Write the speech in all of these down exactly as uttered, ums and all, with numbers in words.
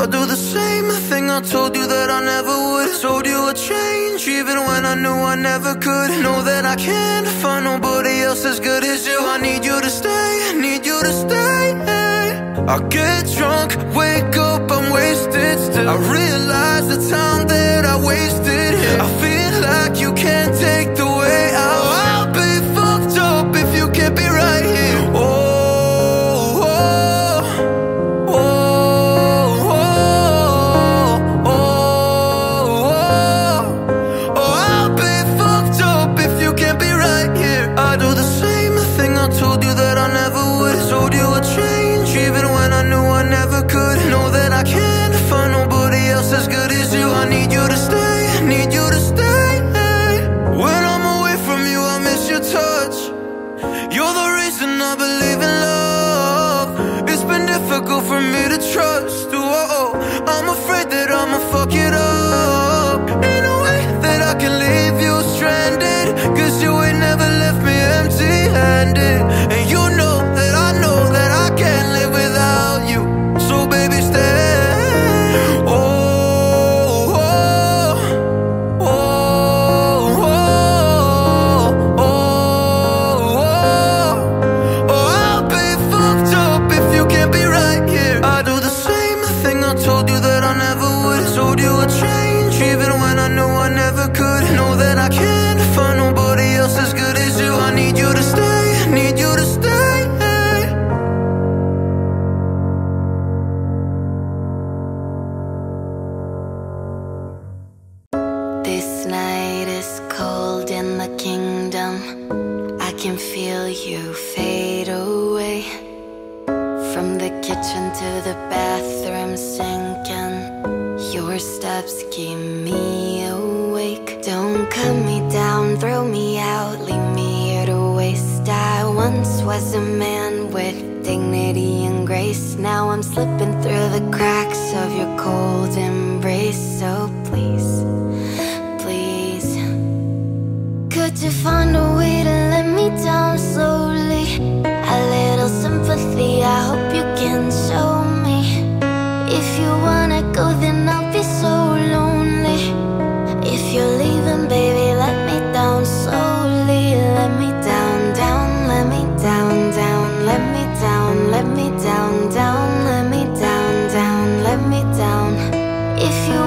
I'll do the same thing I told you that I never would. Told you I'd change even when I knew I never could. Know that I can't find nobody else as good as you. I need you to stay, need you to stay. I get drunk, wake up, I'm wasted still. I realize the time that I wasted here. I feel like you can't take the way out. I'll be fucked up if you can't be right here. Oh, for me to trust, oh, I'm afraid that I'ma fuck it up. Ain't no way that I can leave you stranded, cause you ain't never left me empty-handed. And you know that I know that I can't live without you, so baby stay. Oh, oh, oh, oh, oh, oh, oh, oh. I'll be fucked up if you can't be right. Told you that I never would. Told you I'd change even when I knew I never could. Know that I can't find nobody else as good as you. I need you to stay, need you to stay. This night is cold in the kingdom. I can feel you fade away. From the kitchen to the bathroom sinking, your steps keep me awake. Don't cut me down, throw me out, leave me here to waste. I once was a man with dignity and grace. Now I'm slipping through the cracks of your cold embrace. So please, please, could you find a way to let me down slowly? A little sympathy, I hope you can show me. If you wanna go, then I'll be so lonely. If you're leaving, baby, let me down slowly. Let me down, down, let me down, down. Let me down, let me down, down. Let me down, down, let me down. If you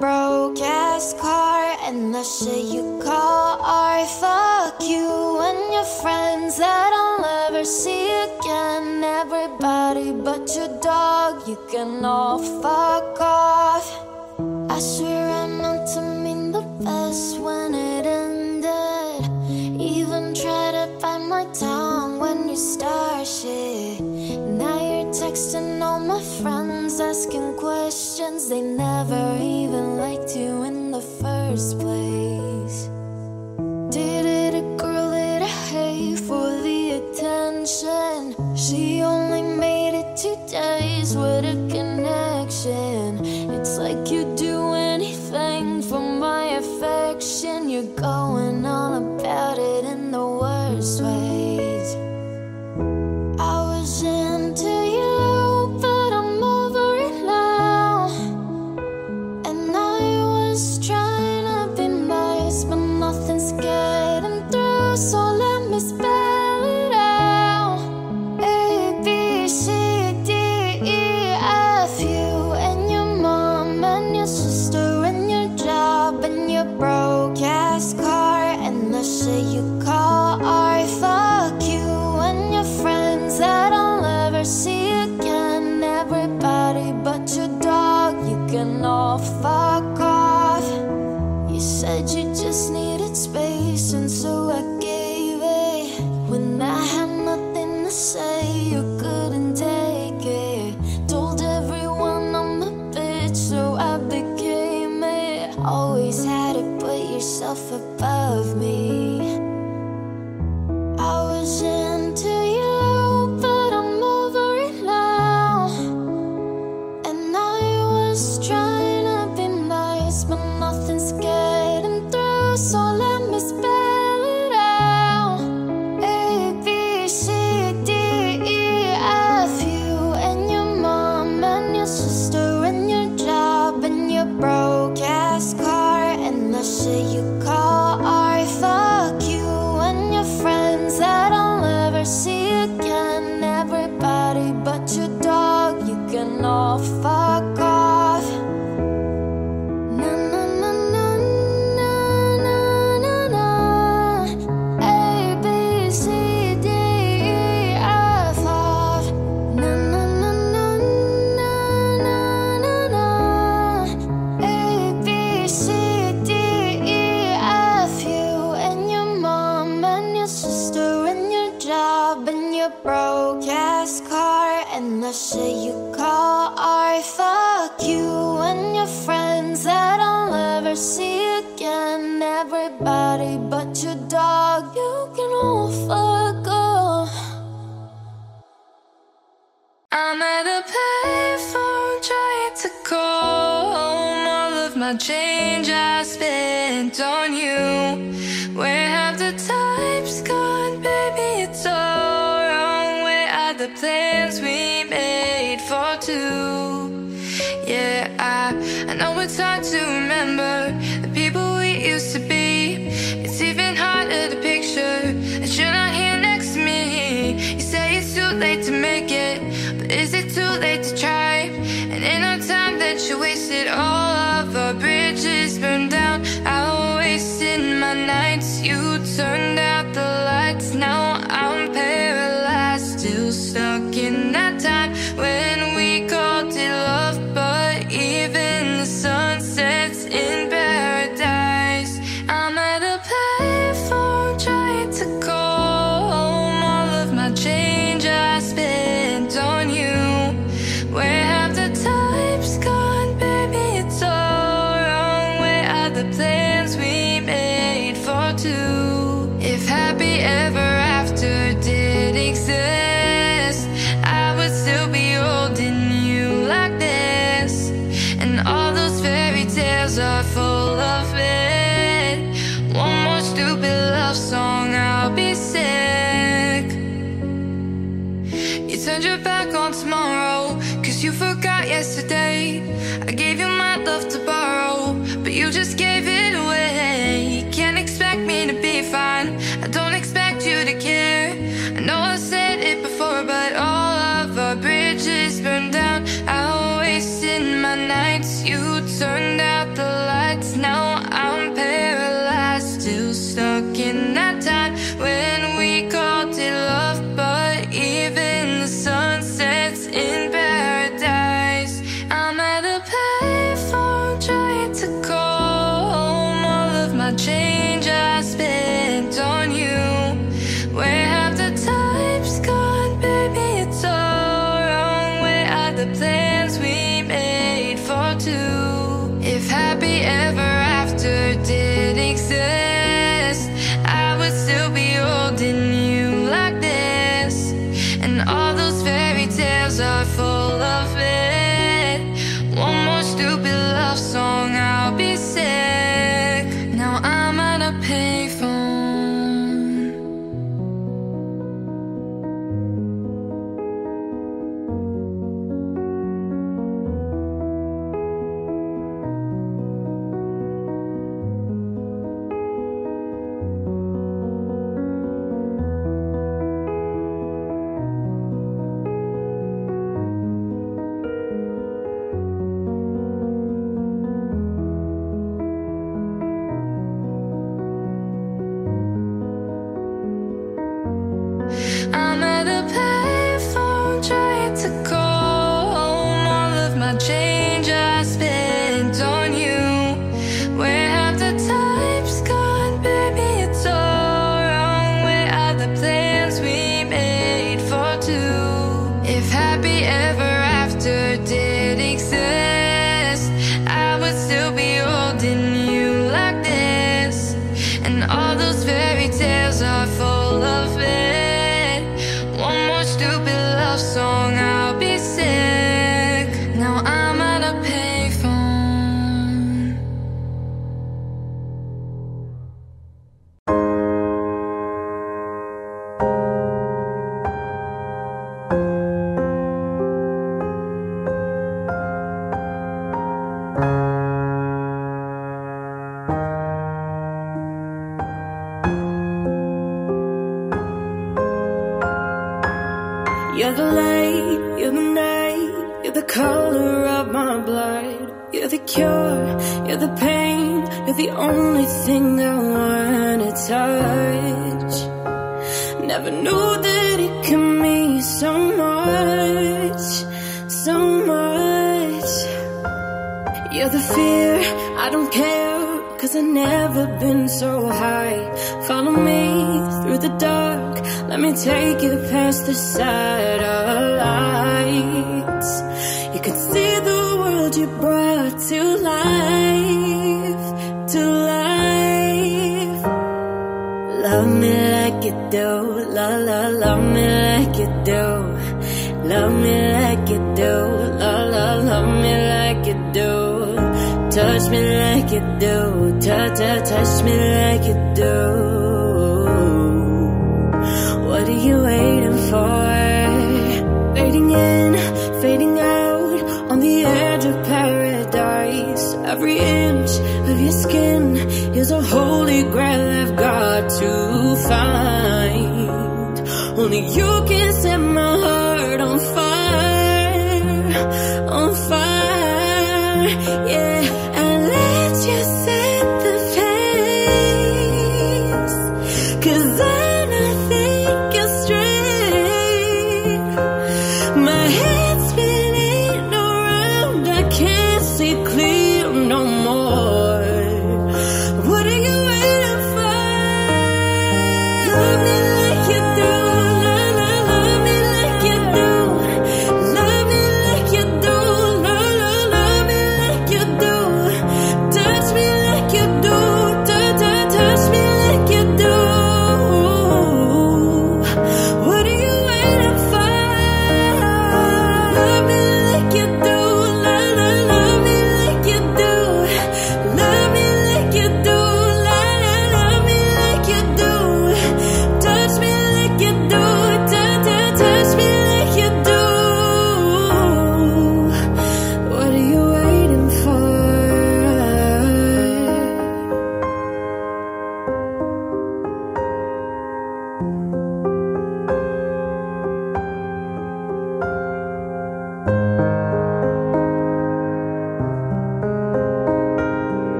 broke-ass car and the shit you call art. Fuck you and your friends that I'll never see again. Everybody but your dog, you can all fuck off. I swear I meant to mean the best when it ended. Even try to find my tongue when you start shit. Now you're texting all my friends, asking questions. They never even liked you in the first place. Did it a girl that I hate for the attention? She only made it two days with a connection. It's like you'd do anything for my affection. You're going on about it in the worst ways. I was into you, but I'm over it now. And I was trying to be nice, but nothing's getting through, so let me spell it out. A, B, C, D, E, F. You and your mom and your sister and your job and your broke-ass car and the shit you call art. Fuck you and your friends that I'll ever see again. Everybody but your dog, you can all fuck off. You said you just needed space, and so I gave it. When I had nothing to say, you couldn't take it. Told everyone I'm a bitch, so I became it. Always had it, put yourself above me. I was into you, but I'm over it now. And I was trying to be nice, but nothing's getting through, so let me spell it out. A, B, C, D, E, F. You and your mom and your sister and your job and your broke-ass car and the shit you call art. Fuck you and your friends that I'll never see again. Everybody but your dog, you can all fuck off. Na na na na na na na na. A, B, C, D, E, F. Off. Na na na na na na na na. A, B, C, D, E, F. You and your mom and your sister and your job and your broke-ass car and the shit you call art. Fuck you and your friends that I'll never see again. Everybody but your dog, you can all fuck off. I'm at a payphone trying to call home. All of my change I spent on you. Where have the times gone, baby? It's all wrong. Where are the plans we made for two? Yeah, I, I know it's hard to remember the people we used to be. It's even harder to picture that you're not here next to me. You say it's too late to make it, but is it too late to try? And in our time that you wasted, all of our bridges burned down. I wasted my nights, you turned out the lights. Now I'm paralyzed, still stuck in that time when we called it love, but even the sun sets in paradise. I'm at a payphone trying to call home. All of my change I spent on you. Where have the times gone, baby? It's all wrong. Where are the plans we made for two? If happy ever after did exist, I would still be holding you like this. And all those fairy tales are full of it. One more stupid love song, I'll be sick. You turned your back on tomorrow, cause you forgot yesterday. I gave you my love to borrow, but you just gave it away. You can't expect me to be fine, I don't expect you to care. I know I said it before, but all of our bridges burned down. I wasted my nights, you turned out the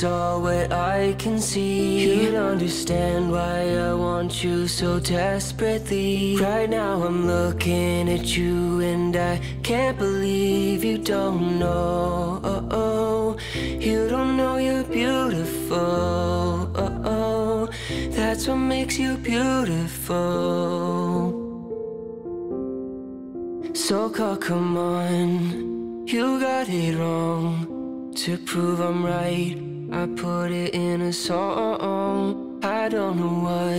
saw what I can see, you'd understand why I want you so desperately. Right now I'm looking at you and I can't believe you don't know. Oh, oh. You don't know you're beautiful. Oh, oh. That's what makes you beautiful. So call, come on, you got it wrong. To prove I'm right, I put it in a song. I don't know why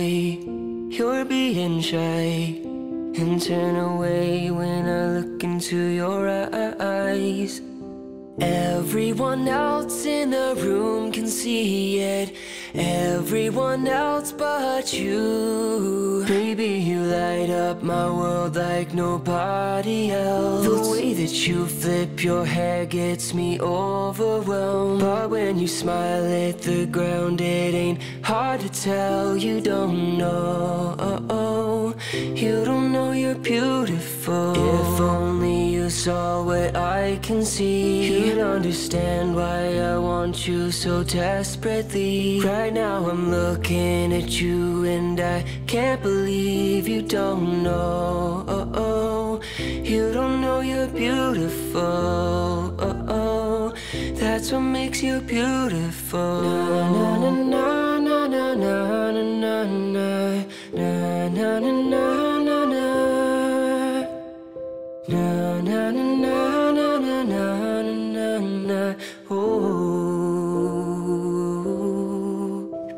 you're being shy and turn away when I look into your eyes. Everyone else in the room can see it, everyone else but you. Baby, you light up my world like nobody else. The way that you flip your hair gets me overwhelmed, but when you smile at the ground it ain't hard to tell. You don't know, oh, oh. You don't know you're beautiful. If only you saw what I can see, you'd understand why I want you so desperately. Right now I'm looking at you and I can't believe you don't know. Oh, oh. You don't know you're beautiful. Oh, oh. That's what makes you beautiful. Na na na na na na na na na na na na na na na. Na na na na na na na na. Oh,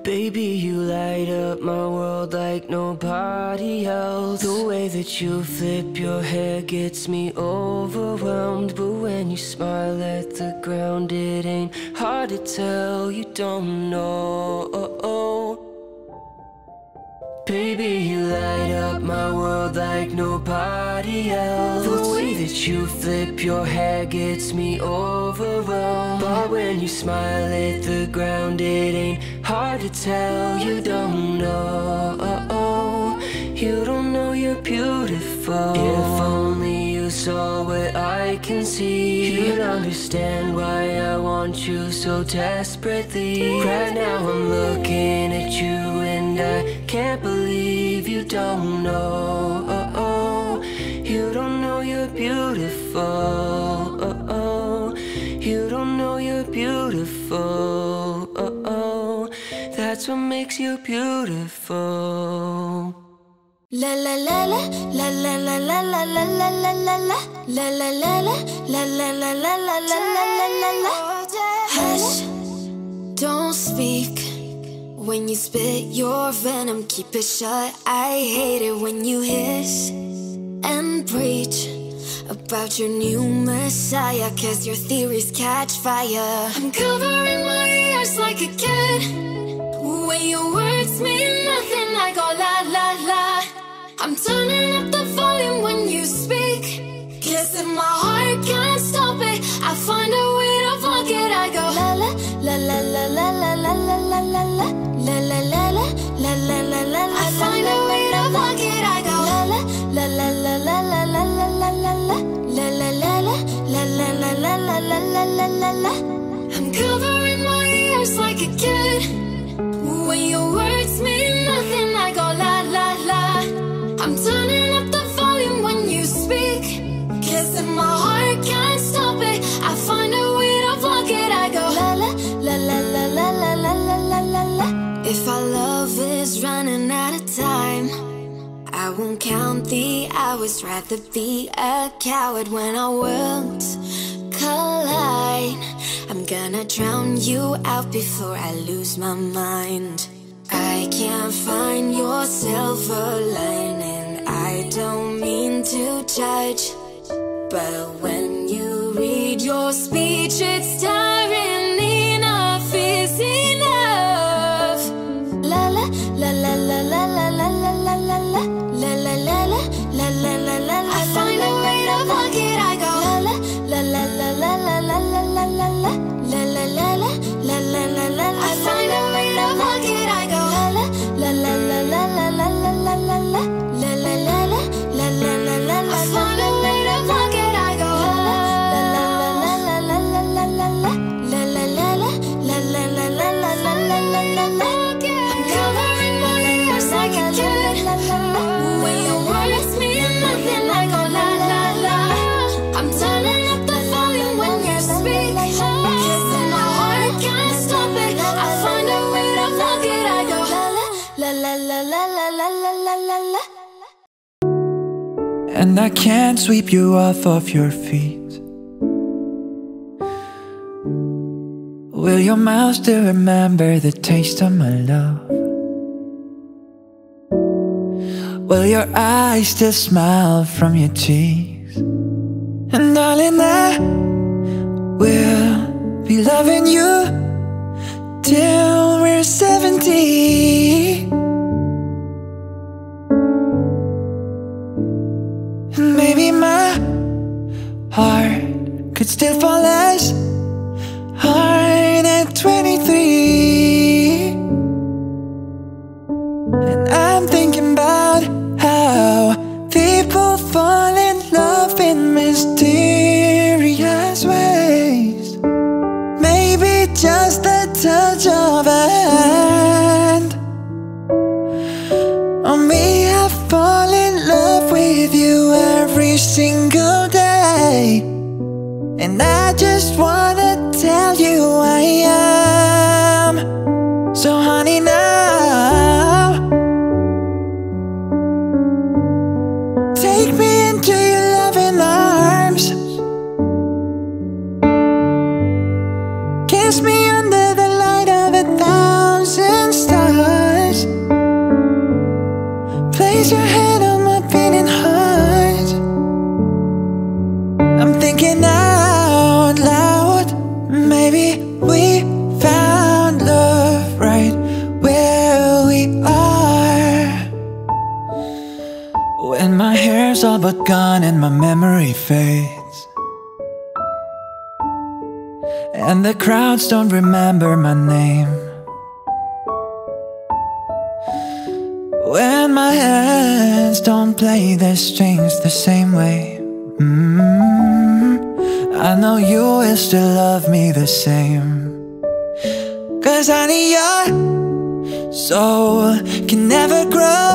baby, you light up my world like nobody else. The way that you flip your hair gets me overwhelmed, but when you smile at the ground, it ain't hard to tell. You don't know. Oh, oh. Baby, you light up my world like nobody else. The way that you flip your hair gets me overwhelmed, but when you smile at the ground it ain't hard to tell. You don't know, oh, oh. You don't know you're beautiful. If only you saw what I can see, you'd understand why I want you so desperately. Right now I'm looking at you and I can't believe you don't know. Oh, oh. You don't know you're beautiful. Oh, oh. You don't know you're beautiful. Oh, oh. That's what makes you beautiful. La la la la la la la la la la la la la la la la la la la la la la. Hush, don't speak when you spit your venom, keep it shut. I hate it when you hiss and preach about your new messiah, cause your theories catch fire. I'm covering my ears like a kid when your words mean nothing, like oh la la la. I'm turning up the volume when you speak, cause if my heart can't stop it, I find a way to block it. I go la la la la la la la la la la la la la la la la la la la la. I find a way to block it. I go la la la la la la la la la la la la la la la la la la la la la. I'm covering my ears like a kid when your words mean nothing. I go la la la. I'm turning up the volume when you speak, cause if my heart can't stop it, I find a way to block it. I go la la la la la la la la la la la. If our love is running out of time, I won't count the hours, rather be a coward. When our worlds collide, I'm gonna drown you out before I lose my mind. I can't find your silver lining. I don't mean to judge, but when you read your speech, it's tiring. Enough is enough. La la la la la la la la la la la la la la la la la la la la. I find a way to block it. I go la la la la la la la la la la la la la la la. I find a way to block it. I go la la la la la la la la la la la la la la la la la la. I find a way to block it. I go la la la la la la la la la. and I can't sweep you off of your feet. Will your mouth still remember the taste of my love? Will your eyes still smile from your cheeks? And darling, I will be loving you till we're seventy. And maybe my heart could still fall as hard at twenty-three. And I'm thinking about how people fall in love in mysterious ways. Maybe just the touch of a hand, or me, I fall in love with you every single day. And I just wanna tell you I am. So honey, now take me into your loving arms. Kiss me under the light of a thousand stars. Place your head on my beating heart. I'm thinking out loud. Maybe we found love right where we are. When my hair's all but gone and my memory fades, and the crowds don't remember my name. When my hands don't play their strings the same way, mm-hmm, I know you will still love me the same. Cause honey, your soul can never grow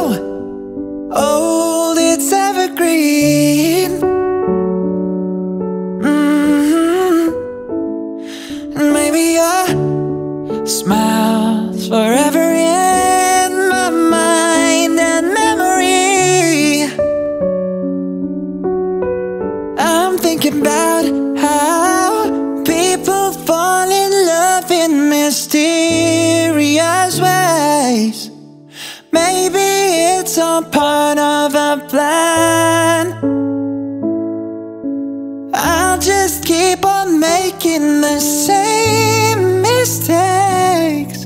old, it's evergreen. Smiles forever in my mind and memory. I'm thinking about how people fall in love in mysterious ways. Maybe it's all part of a plan. I'll just keep on making the same mistakes,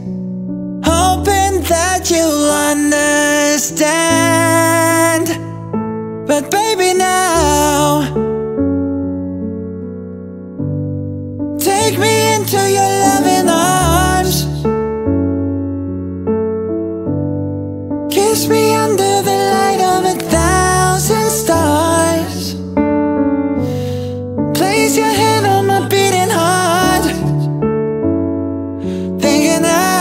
hoping that you'll understand. But baby, now take me into your loving arms. Kiss me under the light of a thousand stars. Place your hand on my beating heart. Thinking out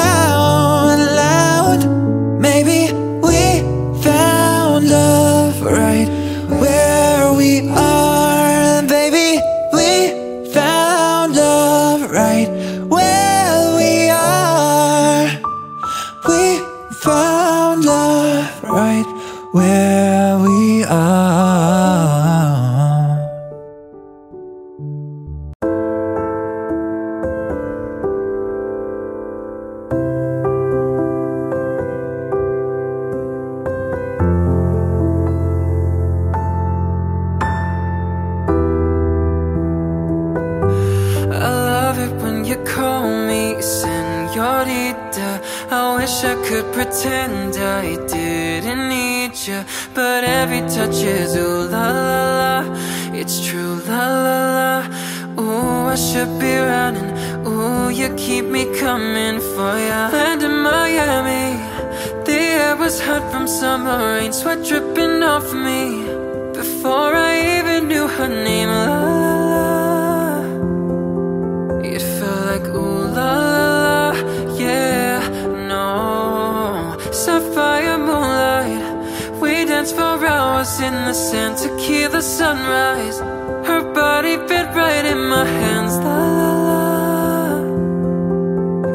right where we are, baby, we found love right where we are. We found love right where we are. I wish I could pretend I didn't need you, but every touch is ooh la la la. It's true la la la. Ooh, I should be running. Ooh, you keep me coming for ya. Land in Miami, the air was hot from summer rain, sweat dripping off me before I even knew her name. La la la. It felt like ooh la la la, yeah. Sapphire moonlight, we danced for hours in the sand, tequila sunrise. Her body fit right in my hands. La la la,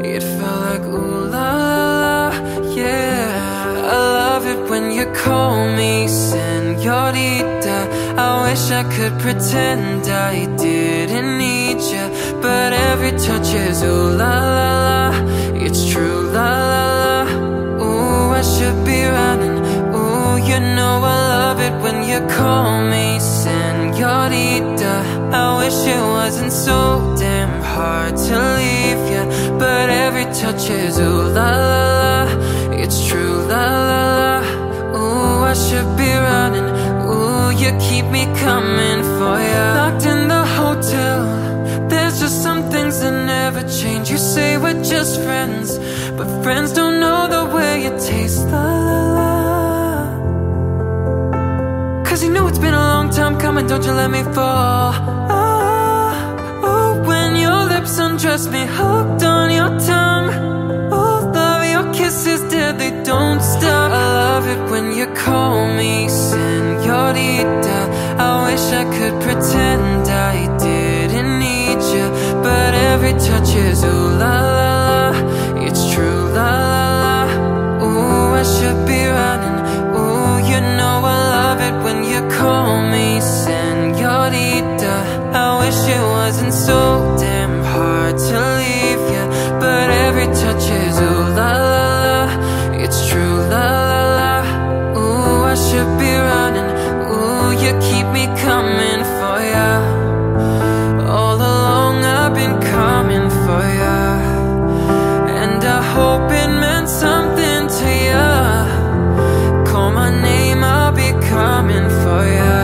it felt like ooh la la, yeah. I love it when you call me señorita. wish I could pretend I didn't need you, but every touch is ooh la la la, it's true la la la. Ooh, I should be running, ooh, you know I love it when you call me señorita. I wish it wasn't so damn hard to leave you, but every touch is ooh la la la, it's true la la la. Ooh, I should be running, ooh, you keep me coming for ya. Locked in the hotel, there's just some things that never change. You say we're just friends, but friends don't know the way you taste, la la la. Cause you know it's been a long time coming, don't you let me fall. Oh, oh, when your lips undress me, hooked on your tongue. Oh, love, your kisses dead, they don't stop. I love it when you call me señorita. I wish I could pretend I didn't need you, but every touch is ooh la la la, it's true la la la. Ooh, I should be running, ooh, you know I love it when you call me señorita. I wish it wasn't so damn hard to leave you, but every touch is ooh la la la, it's true la la la. Ooh, I should be running, ooh, you keep me coming for ya. All along I've been coming for ya, and I hope it meant something to ya. Call my name, I'll be coming for ya,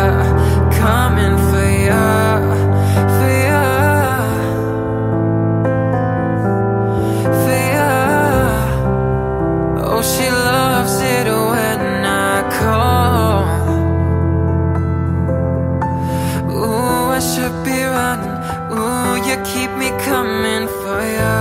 coming for ya, for ya, for ya. Oh, she loves it when I call. Ooh, I should be running, ooh, you keep me coming for ya.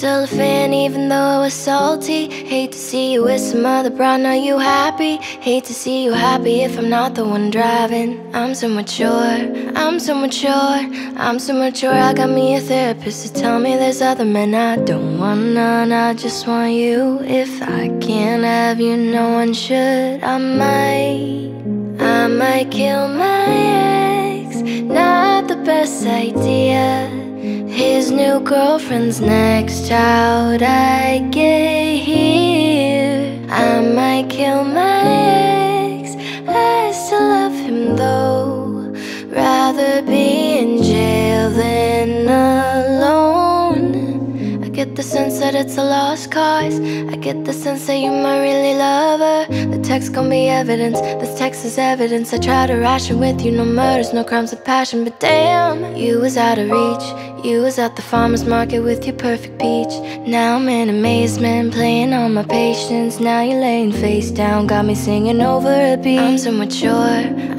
Still a fan even though I was salty. Hate to see you with some other brown, are you happy? Hate to see you happy if I'm not the one driving. I'm so mature, I'm so mature, I'm so mature. I got me a therapist to tell me there's other men. I don't want none, I just want you. If I can't have you, no one should. I might, I might kill my ex. Not the best idea. His new girlfriend's next child. I get here, I might kill my ex. I still love him though. Rather be in jail than alone. I get the sense that it's a lost cause. I get the sense that you might really love her. The text gon' be evidence, this text is evidence. I try to ration with you, no murders, no crimes of passion. But damn, you was out of reach. You was at the farmer's market with your perfect peach. Now I'm in amazement, playing on my patience. Now you're laying face down, got me singing over a beat. I'm so mature,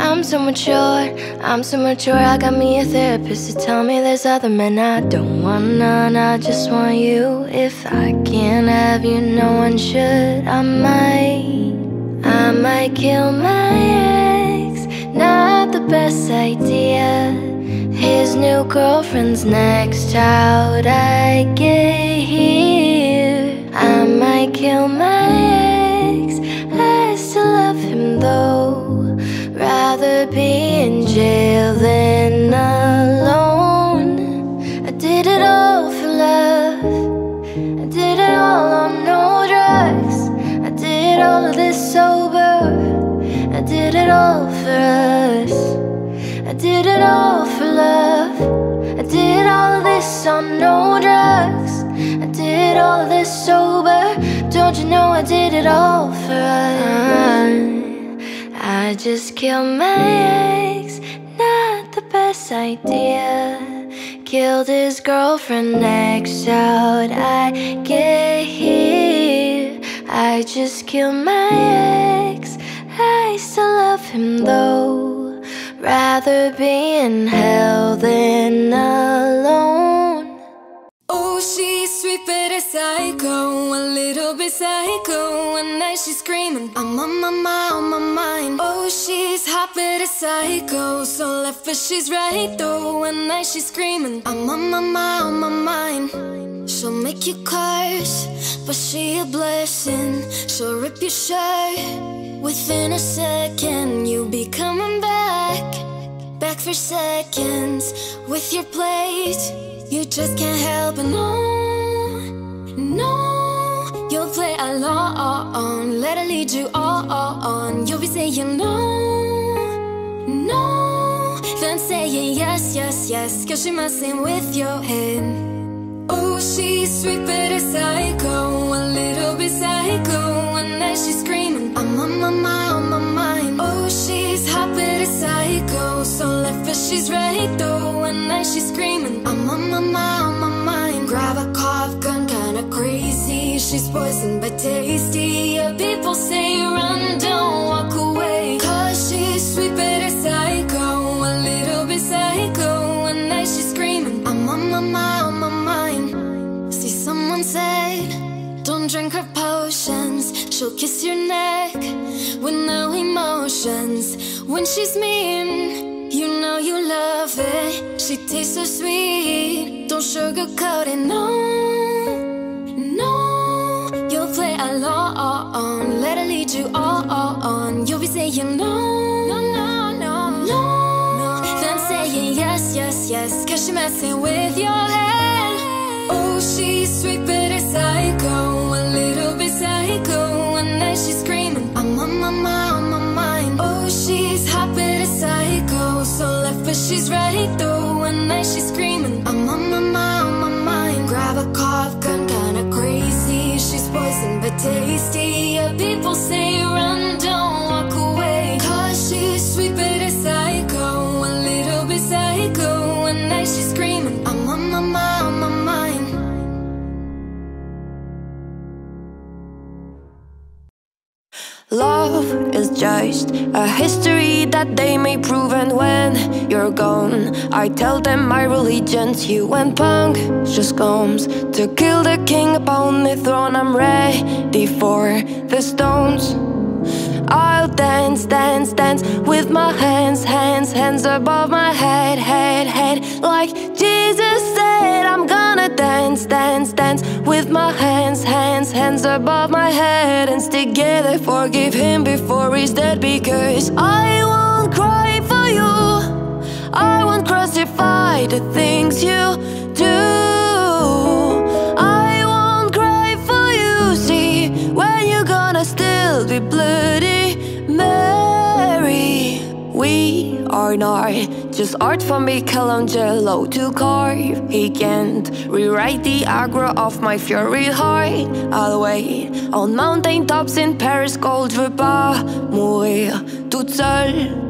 I'm so mature, I'm so mature. I got me a therapist to tell me there's other men. I don't want none, I just want you. If I can't have you, no one should. I might, I might kill my ex. Not the best idea. His new girlfriend's next child. I get here, I might kill my ex. I still love him though. Rather be in jail than alone. I did it all for love. I did it all on no drugs. I did all of this sober. I did it all for us. I did it all for love. I did all of this on no drugs. I did all of this sober. Don't you know I did it all for us? I just killed my ex. Not the best idea. Killed his girlfriend next out. I get here. I just killed my ex. I still love him though. Rather be in hell than alone. Oh, she's sweet but it's psycho, a little bit psycho. One night she's screaming, I'm on my mind, on my mind. Oh, she's hot but a psycho, so left but she's right though. One night she's screaming, I'm on my mind, on my mind. She'll make you curse, but she a blessing. She'll rip your shirt within a second. You'll be coming back, back for seconds with your plate. You just can't help it, no. No, you'll play along, let her lead you on. You'll be saying no, no, then saying yes, yes, yes, cause she messing with your head. Oh, she's sweet but a psycho, a little bit psycho. One night she's screaming, I'm on my mind, on my mind. Oh, she's hot but a psycho, so left but she's right though. One night she's screaming, I'm on my mind, on my mind. Grab a cop gun, kinda crazy, she's poison but tasty. Yeah, people say run, don't walk away, cause she's sweet but a psycho, a little bit psycho. One night she's screaming, I'm on my mind, on my mind. See, someone said, don't drink her potions, she'll kiss your neck with no emotions. When she's mean, you know you love it, she tastes so sweet, don't sugarcoat it, no. Play along, let her lead you on. You'll be saying no, no, no, no, no, no, then saying yes, yes, yes, cause she messing with your head. Oh, she's sweet but a psycho, a little bit psycho. One night she's screaming, I'm on my mind, on my mind. Oh, she's hot but a psycho, so left but she's right though. One night she's screaming, I'm on my mind, on my mind. Grab a cop gun, kinda crazy, she's poison but tasty. Yeah, people say run, don't walk away, cause she's sweet but a psycho, a little bit psycho. One night she's screaming, I'm on my mind, on my mind. Love is just a history that they may prove, and when you're gone, I tell them my religion's you. And punk just comes to kill the king upon the throne. I'm ready for the stones. I'll dance, dance, dance with my hands, hands, hands above my head, head, head. Like Jesus said, I'm gonna dance, dance, dance with my hands, hands, hands above my head. And stick together, forgive him before he's dead, because I won't cry for you, I won't crucify the things you do. Still be bloody Mary. We are not just art from Michelangelo to carve. He can't rewrite the aggro of my fury heart. I'll wait on mountain tops in Paris, cold, je veux pas mourir toute seule.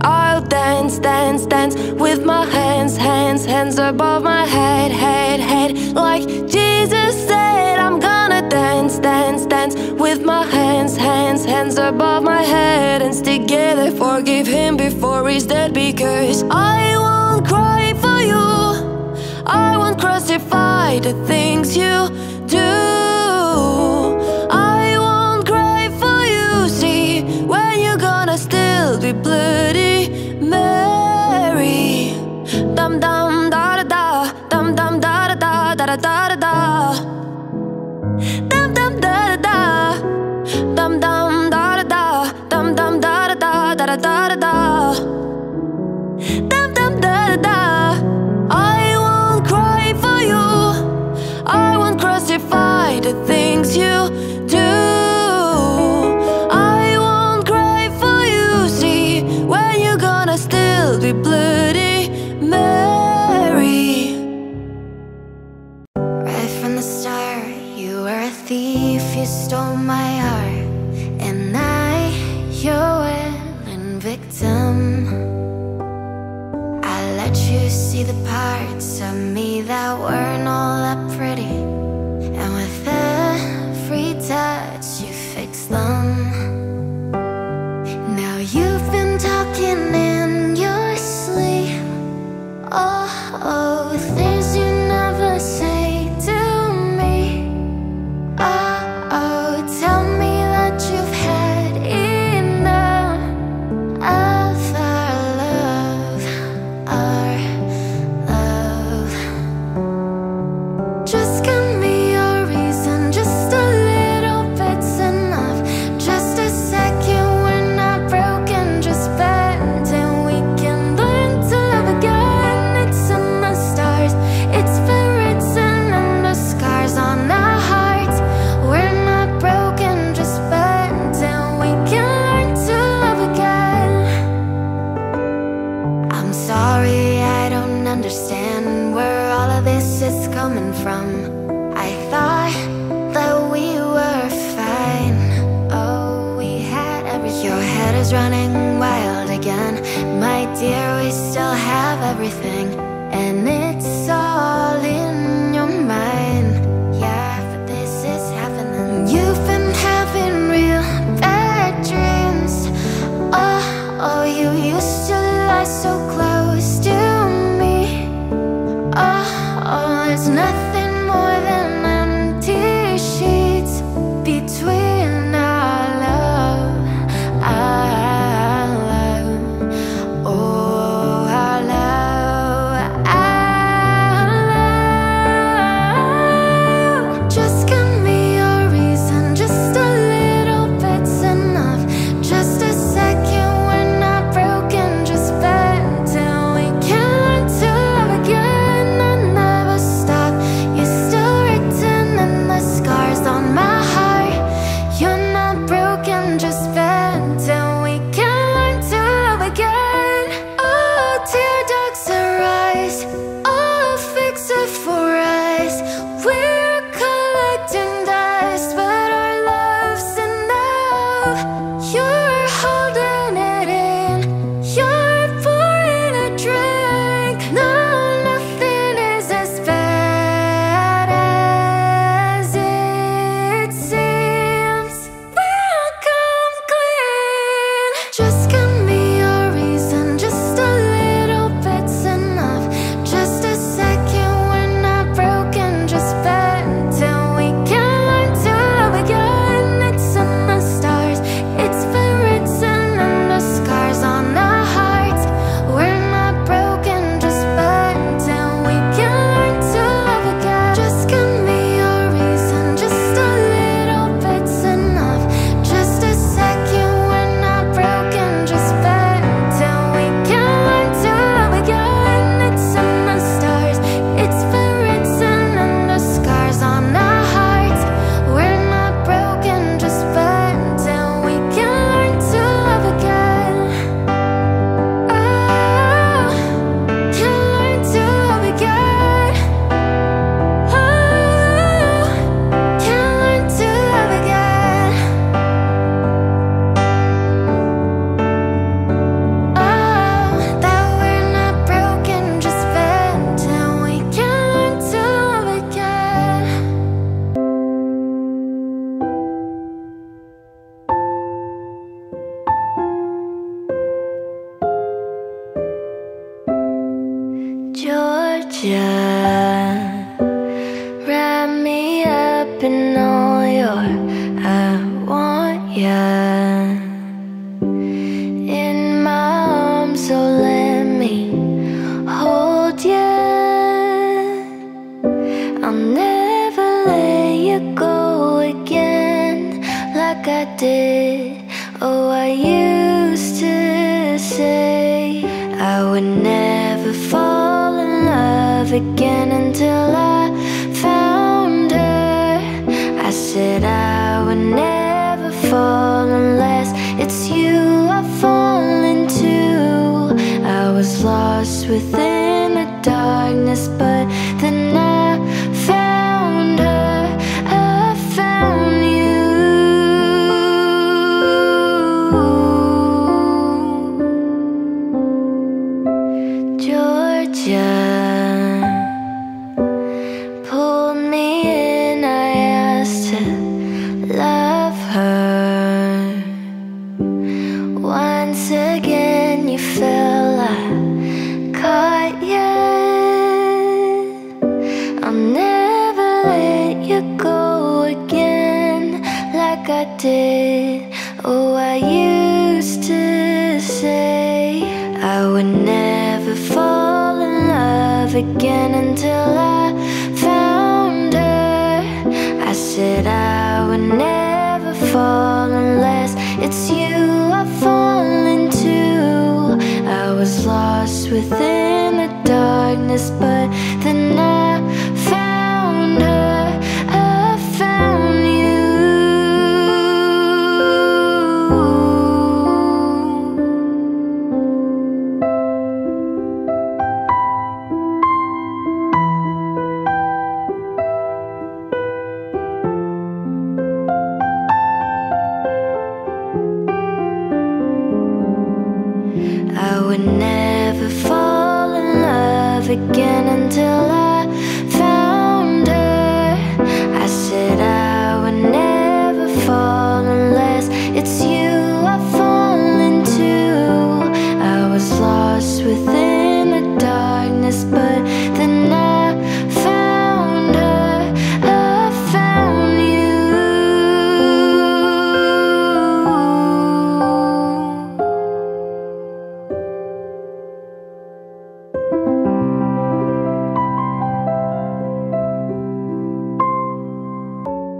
I'll dance, dance, dance with my hands, hands, hands above my head, head, head. Like Jesus said, I'm gonna dance, dance, dance with my hands, hands, hands above my head. And stick together, forgive him before he's dead, because I won't cry for you, I won't crucify the things you do. Still be bloody Mary. Dum dum da da da, dum dum da da da da da da da. Dum dum da da da, dum dum da da da, dum dum da da da da da da da. Dum dum da da da. I won't cry for you, I won't crucify the things you do. Be bloody Mary. Right from the start, you were a thief, you stole my heart, and now you're willing victim. I let you see the parts of me that weren't all that pretty, and with every touch you fixed them. Now you've been talking in your oh, oh, things you never say to me. Your head is running wild again. My dear, we still have everything, and it's all in your mind. Yeah, but this is happening. You've been having real bad dreams. Oh, oh, you used to lie so close to me. Oh, oh, there's nothing more than empty sheets between I would never fall in love again until I found her. I said I would never fall unless it's you I fall into. I was lost within the darkness, but then I found her. I found you.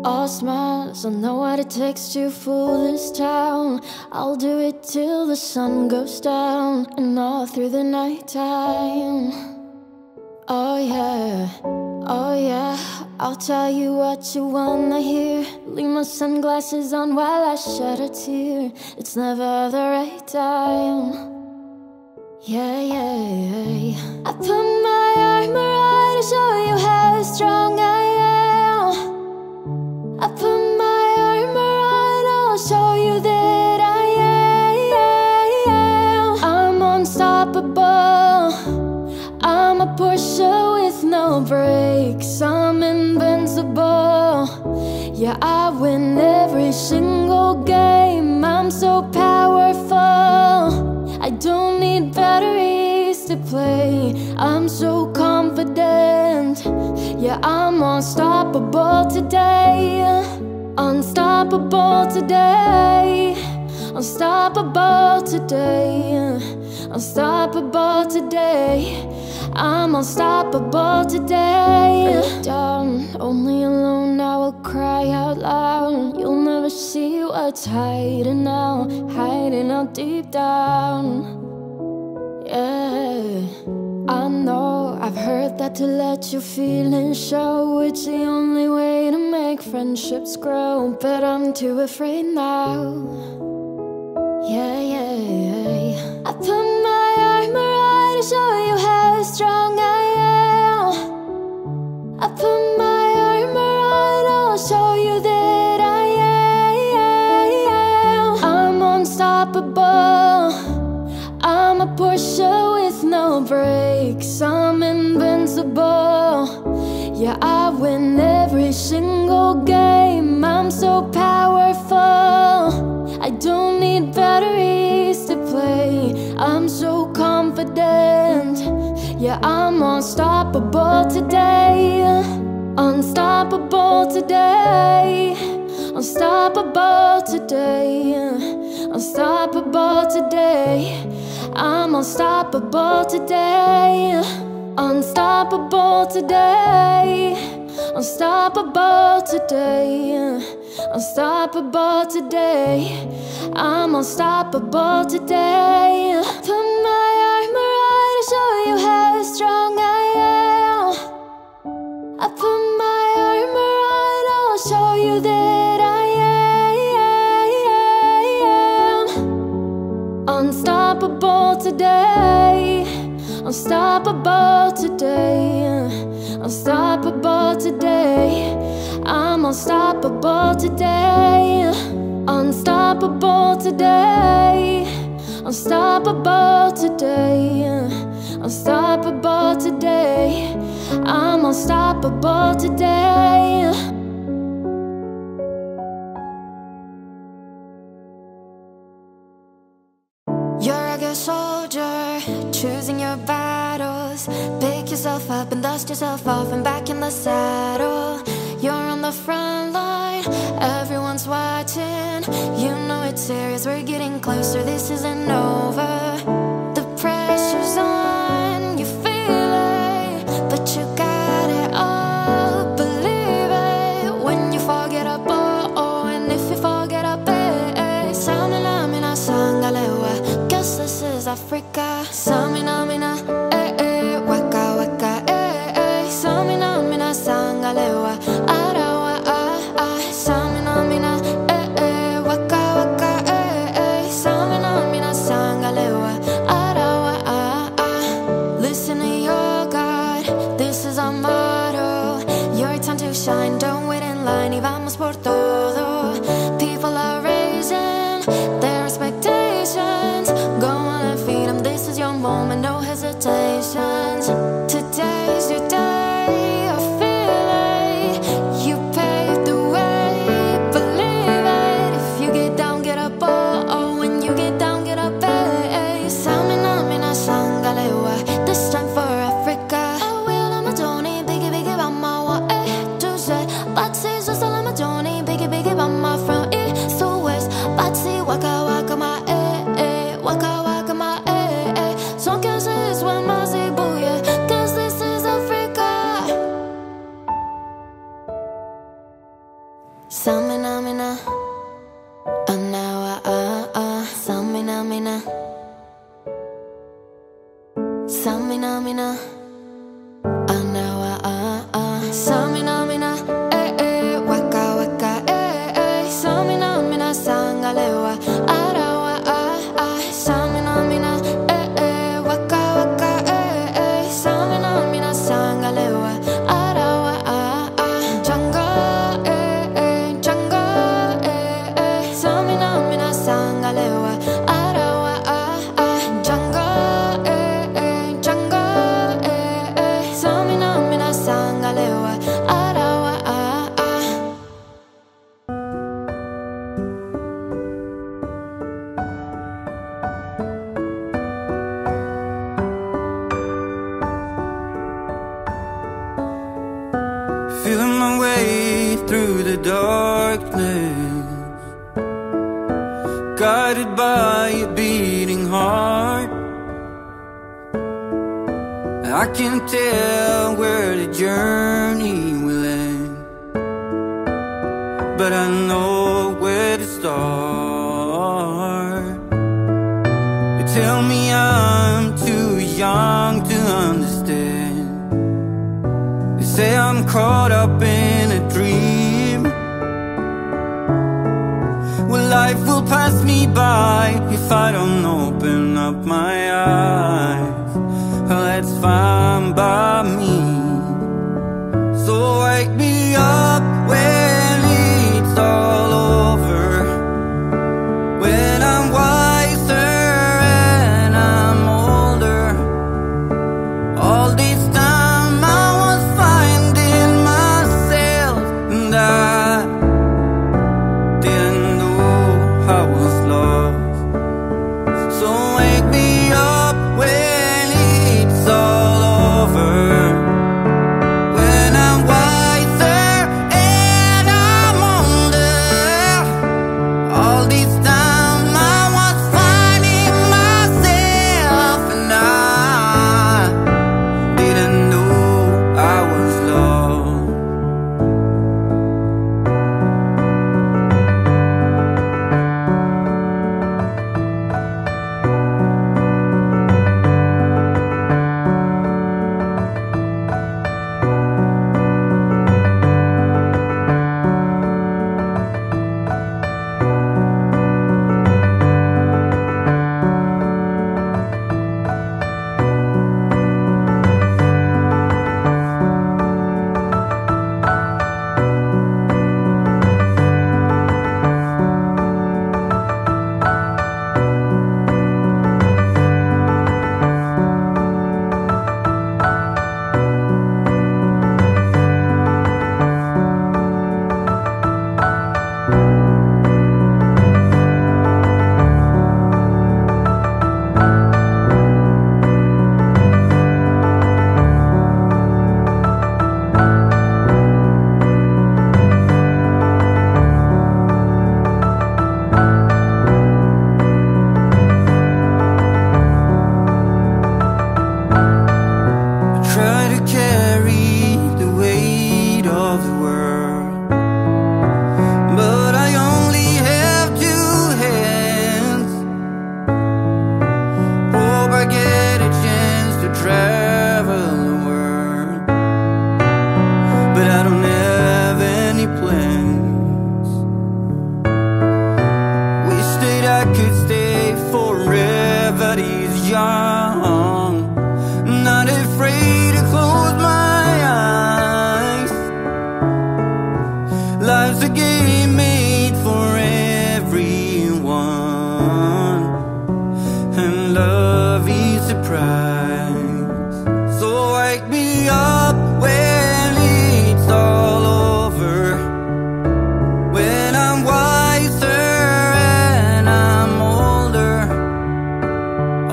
All smiles, I know what it takes to fool this town. I'll do it till the sun goes down and all through the night time. Oh yeah, oh yeah, I'll tell you what you wanna hear. Leave my sunglasses on while I shed a tear. It's never the right time. Yeah, yeah, yeah. I put my armor on to show you how strong I am. I put my armor on, I'll show you that I'm a Porsche with no brakes, I'm invincible. Yeah, I win every single game, I'm so powerful. I don't need batteries to play, I'm so confident. Yeah, I'm unstoppable today, unstoppable today, unstoppable today, unstoppable today, I'm unstoppable today. Down, only alone, I will cry out loud. You'll never see what's hiding out, hiding out deep down. Yeah, I know, I've heard that to let your feelings show, it's the only way to make friendships grow, but I'm too afraid now. Yeah, yeah, yeah. I put my armor on to show you how strong I am. I put my armor on, I'll show you that I am. I'm unstoppable. I'm a Porsche with no brakes, I'm invincible. Yeah, I win every single game, I'm so powerful. I don't need batteries to play, I'm so confident. Yeah, I'm unstoppable today, unstoppable today, unstoppable today, unstoppable today, I'm unstoppable today, unstoppable today, unstoppable today, unstoppable today, I'm unstoppable today. I put my armor on to show you how strong I am. I put my armor on, I'll show you that I am unstoppable today, unstoppable today, unstoppable today, I'm unstoppable today, unstoppable today, unstoppable today, unstoppable today, I'm unstoppable today. You're a good soldier, choosing your battles. Pick yourself up and dust yourself off and back in the saddle. You're on the front line, everyone's watching. You know it's serious, we're getting closer, this isn't over. The pressure's on, you feel it, but you got it all, believe it. When you fall, get up, oh, oh, and if you fall, get up, eh, eh. Samina, mina, sangalewa, guess this is Africa. Samina, mina, eh, eh, waka, waka, eh, eh. Samina, mina, sangalewa. Samina, mina, eh, eh, waka, waka, eh, eh. Samina, mina, samina. Samina mina, anawa ah ah. Samina mina, eh eh, waka waka eh eh. Samina mina, sangalewa arawa ah ah. Samina mina, eh eh, waka waka eh eh. Samina mina, sangalewa arawa ah ah. Changa eh eh, changa eh eh. Samina mina, sangalewa arawa ah ah. Changa. Feeling my way through the darkness, guided by a beating heart. I can't tell where the journey will end, but I know where to start. They tell me I'm too young to understand. Say I'm caught up in a dream. Well, life will pass me by if I don't open up my eyes. Well, that's fine by me. So wake me up when it's all over, when I'm wiser and I'm older. All these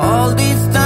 all these times.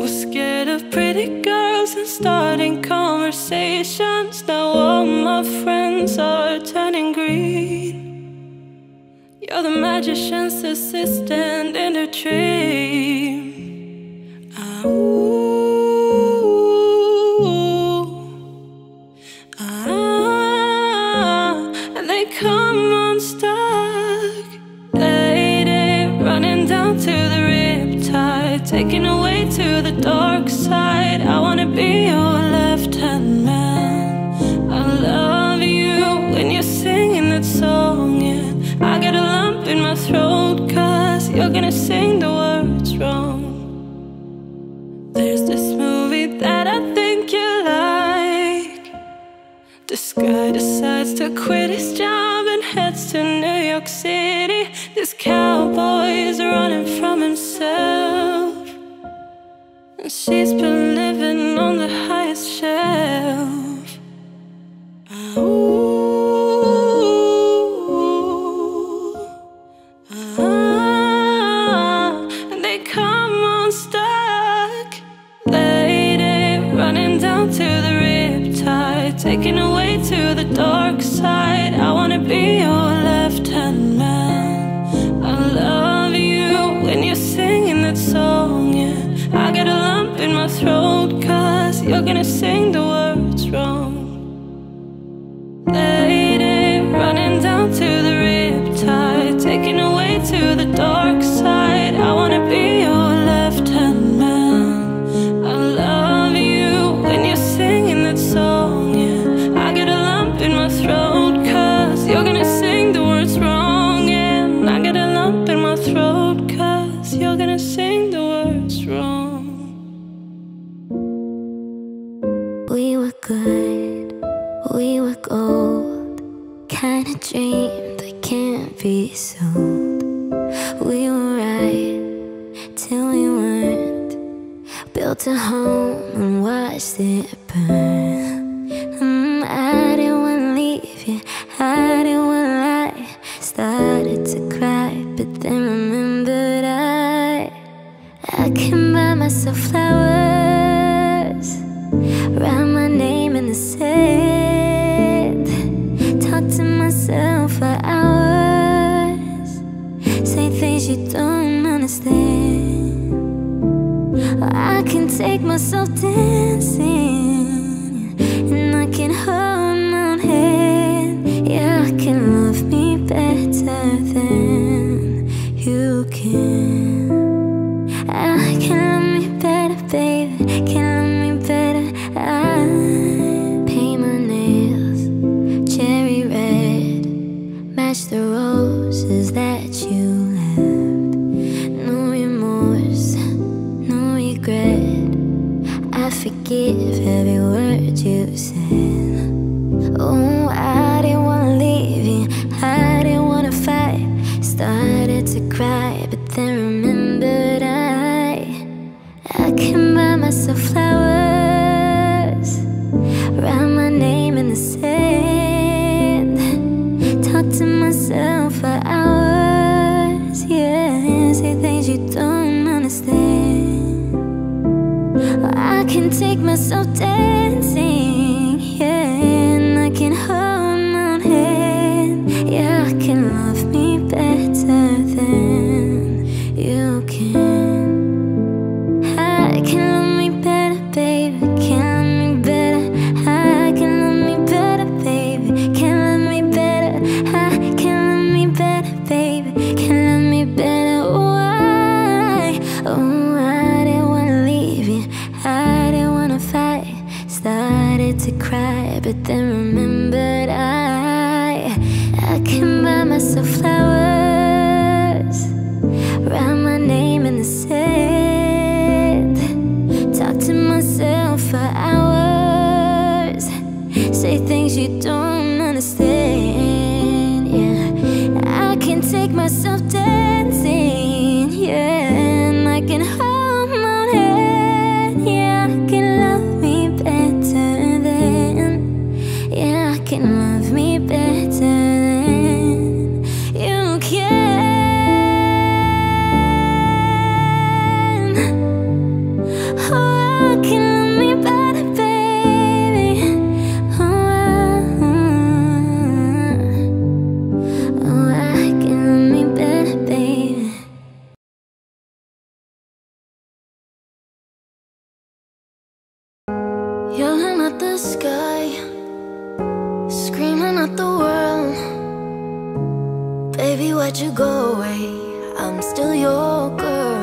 was scared of pretty girls and starting conversations. Now all my friends are turning green. You're the magician's assistant in a dream. Ah, ooh, ah, and they come unstuck. Lady running down to the riptide, taking away to the dark side. I wanna be your left-hand man. I love you when you're singing that song, and I got a lump in my throat, cause you're gonna sing the words wrong. There's this movie that I think you like. This guy decides to quit his job and heads to New York City. This cowboy is running from himself, and she's been living on the highest shelf. Ah, ooh, ah, and they come unstuck. Lady running down to the riptide, taken away to the dark side. I wanna be your left-hand man. I love you when you're singing that song, yeah. I got a lump in my throat, cause you're gonna sing the words wrong. Lady running down to the riptide, taken away to the dark side. I wanna be your left-hand man. I love you when you're singing that song, yeah. I got a lump in my throat, cause you're gonna sing the words wrong, yeah. I got a lump in my throat, cause you're gonna sing the words wrong. We were good, we were gold, kinda dream that can't be sold. We were right till we weren't, built a home and watched it burn. Mm, I didn't wanna leave you, I didn't wanna lie. Started to cry, but then remembered I I can buy myself flowers, write my name in the sand, talk to myself for hours, say things you don't understand. I can take myself dancing, and I can hold my own hand. Yeah, I can love me better than you can. I can love me better, baby, can love me the roses that you left. No remorse, no regret, I forgive every word you said. Oh, I didn't wanna leave you, I didn't wanna fight. Started to cry, but then remembered I I can buy myself flowers, write my name in the sand, to myself for hours, yeah, say things you don't understand. I can take myself dancing, yeah, and I can hold my own hand. Yeah, I can love me better than you can. I can love me better, baby, can love me better. I can love me better, baby, can love me better. To cry, but then remembered I I can buy myself flowers, write my name in the sand, talk to myself for hours, say things you don't understand. Yeah, I can take myself dancing, yeah, and I can hold my hand. Yeah, I can love me better. Oh. Yelling at the sky, screaming at the world. Baby, why'd you go away? I'm still your girl.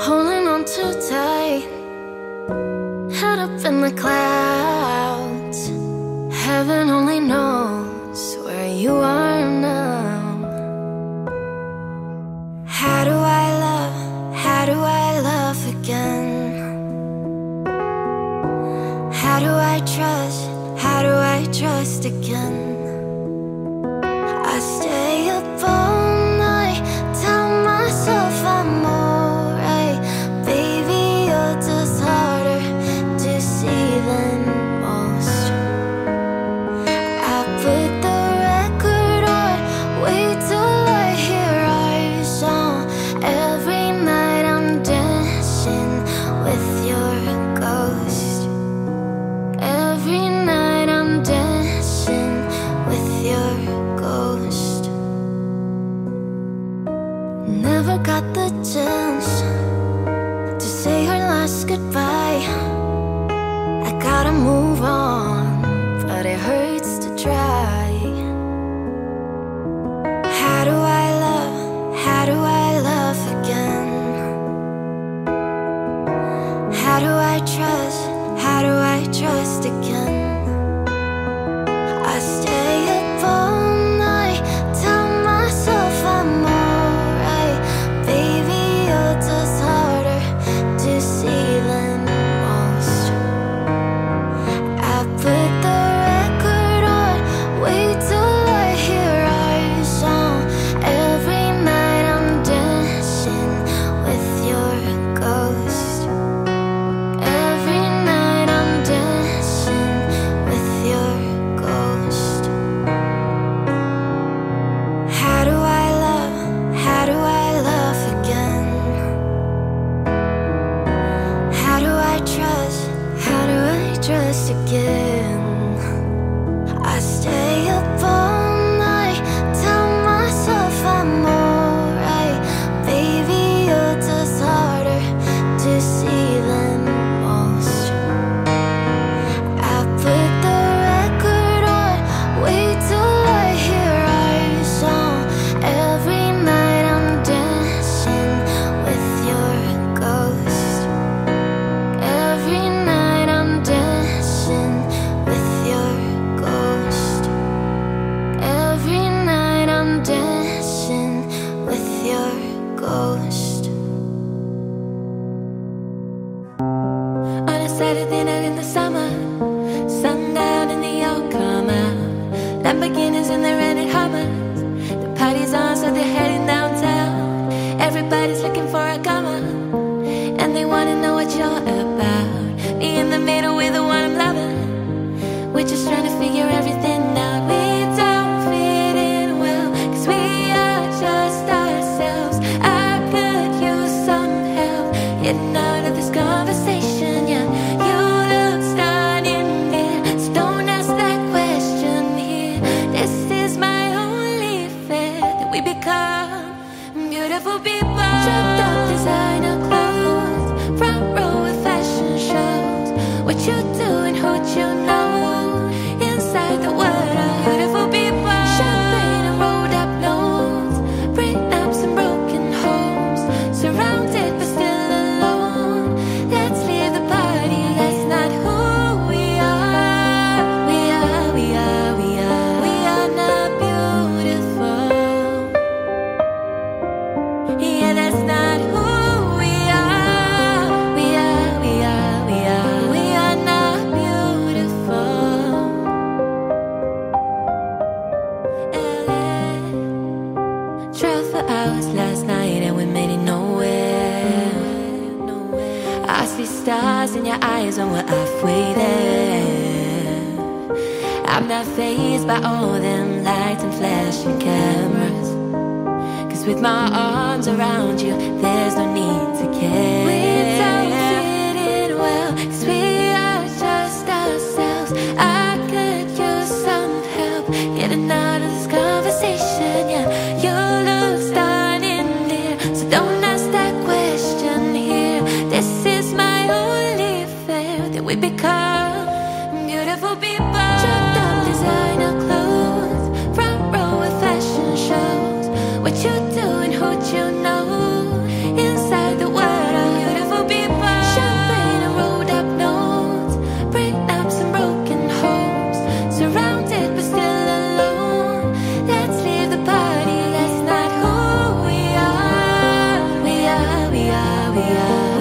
Holding on too tight, head up in the clouds. Heaven only knows where you are now. How do I love, how do I love again? How do I trust, how do I trust again? I stay up all night, tell myself I'm alright. Baby, you're just harder to see than most. I put the record on, wait till I hear our song. Every night I'm dancing with your ghost. Every night I'm dancing with your ghost. Never got the chance to say our last goodbye. I gotta move on, but it hurts to try. How do I love, how do I love again? How do I trust, how do I trust again? I stay up all night, tell myself I'm alright. Baby, you're just harder to see than most. I put the record on, wait till I hear our song. Every night I'm dancing with your ghost. Trust again. I stay up all night, tell myself I'm alright. Baby, you're just harder to see than most. I put the record on, wait till I hear our song. Every night I'm dancing with your ghost. Every night Saturday night in the summer, sundown in the Yokohama. Lamborghinis and the rented Hummers. The party's on, so they're heading downtown. Everybody's looking for a comer, and they wanna know what you're about. Me in the middle, with the one I'm loving. We're just trying to figure everything out. We don't fit in well, 'cause we are just ourselves. I could use some help getting out of this conversation. Beautiful people, chopped up designer clothes, front row of fashion shows. What you do and who you know inside the world of beautiful people. Champagne and rolled up nose, breakups and broken homes. Surrounded but still alone. Let's leave the party. That's not who we are. We are, we are, we are, we are not beautiful. Yeah, that's not who we are. We are, we are, we are, we are not beautiful. L A Drove for hours last night and we made it nowhere. I see stars in your eyes when we're halfway there. I'm not fazed by all them lights and flashing cameras. With my arms around you, there's no need to care. We don't fit in well, 'cause we are just ourselves. I could use some help getting out of this conversation. Yeah, you look stunning, dear, so don't ask that question here. This is my only somewhere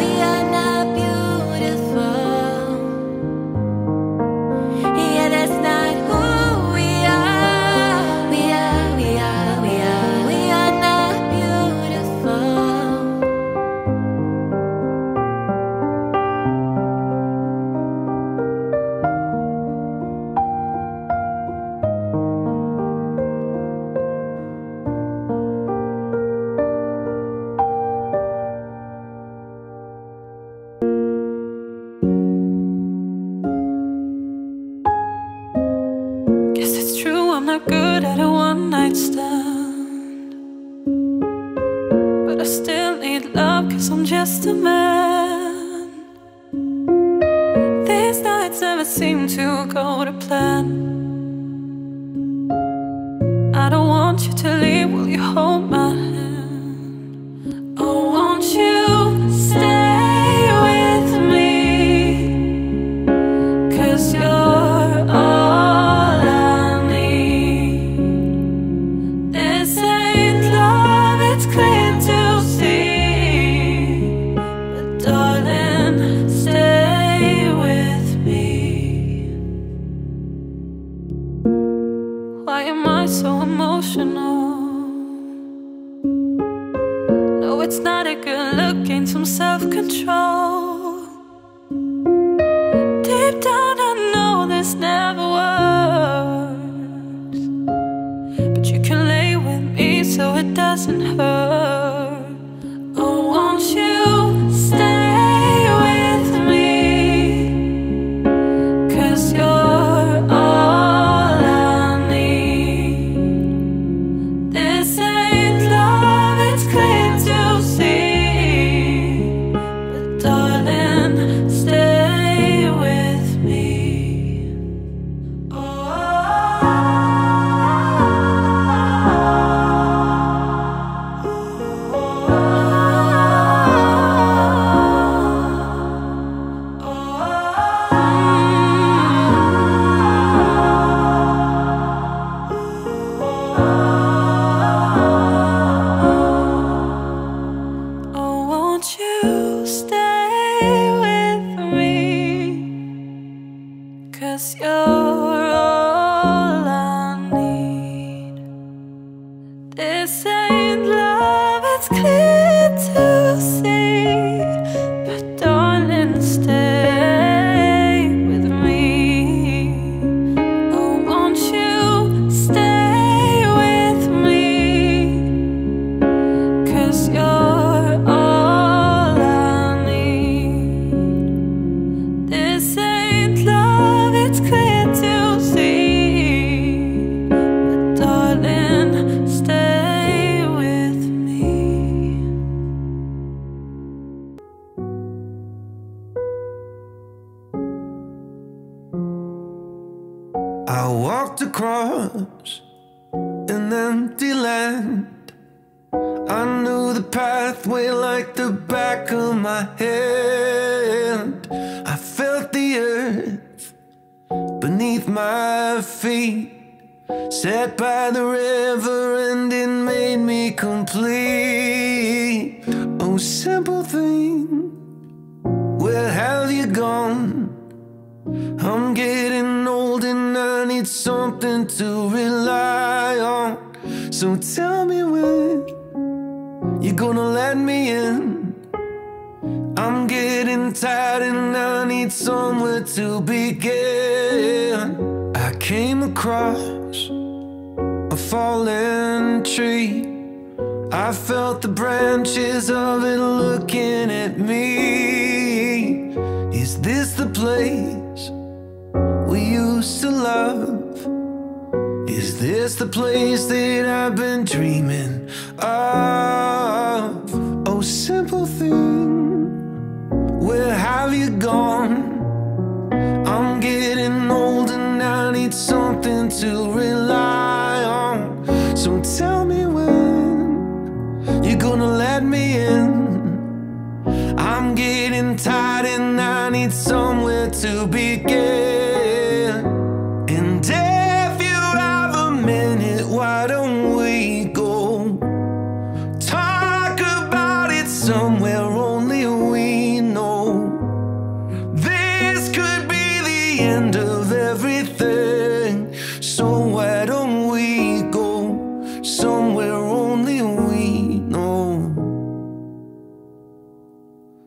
only failure we know. This could be the end of everything. So why don't we go somewhere only we know?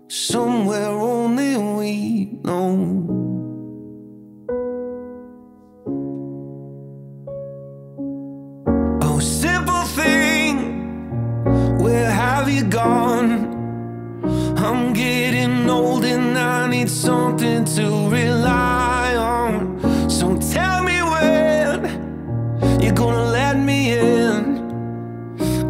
Somewhere only we know. Gone. I'm getting old and I need something to rely on. So tell me when you're gonna let me in.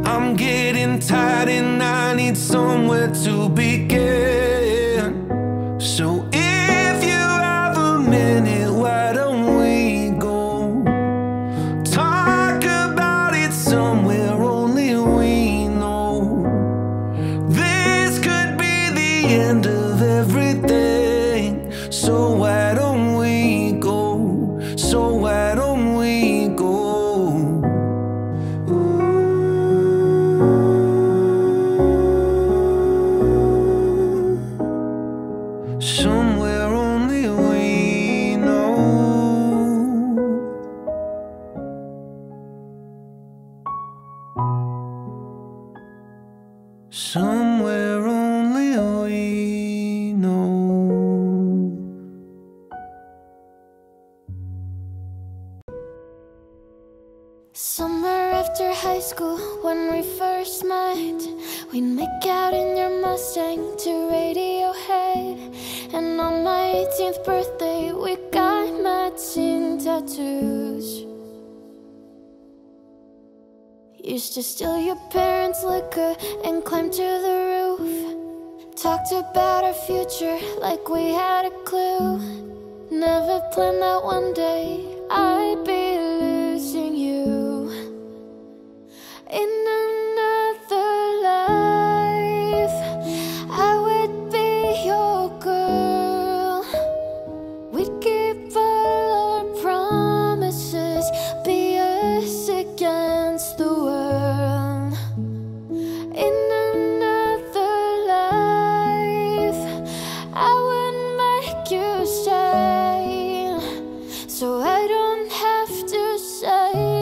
I'm getting tired and I need somewhere to begin. So if you have a minute, why don't we go talk about it somewhere only we know? End of everything. So why don't we go? So why don't we go? Ooh. Somewhere only we know. Somewhere only Summer after high school, when we first met, we'd make out in your Mustang to Radiohead. And on my eighteenth birthday, we got matching tattoos. Used to steal your parents' liquor and climb to the roof. Talked about our future like we had a clue. Never planned that one day I'd be losing you. In another life, I would be your girl. We'd keep all our promises, be us against the world. In another life, I would make you stay, so I don't have to say.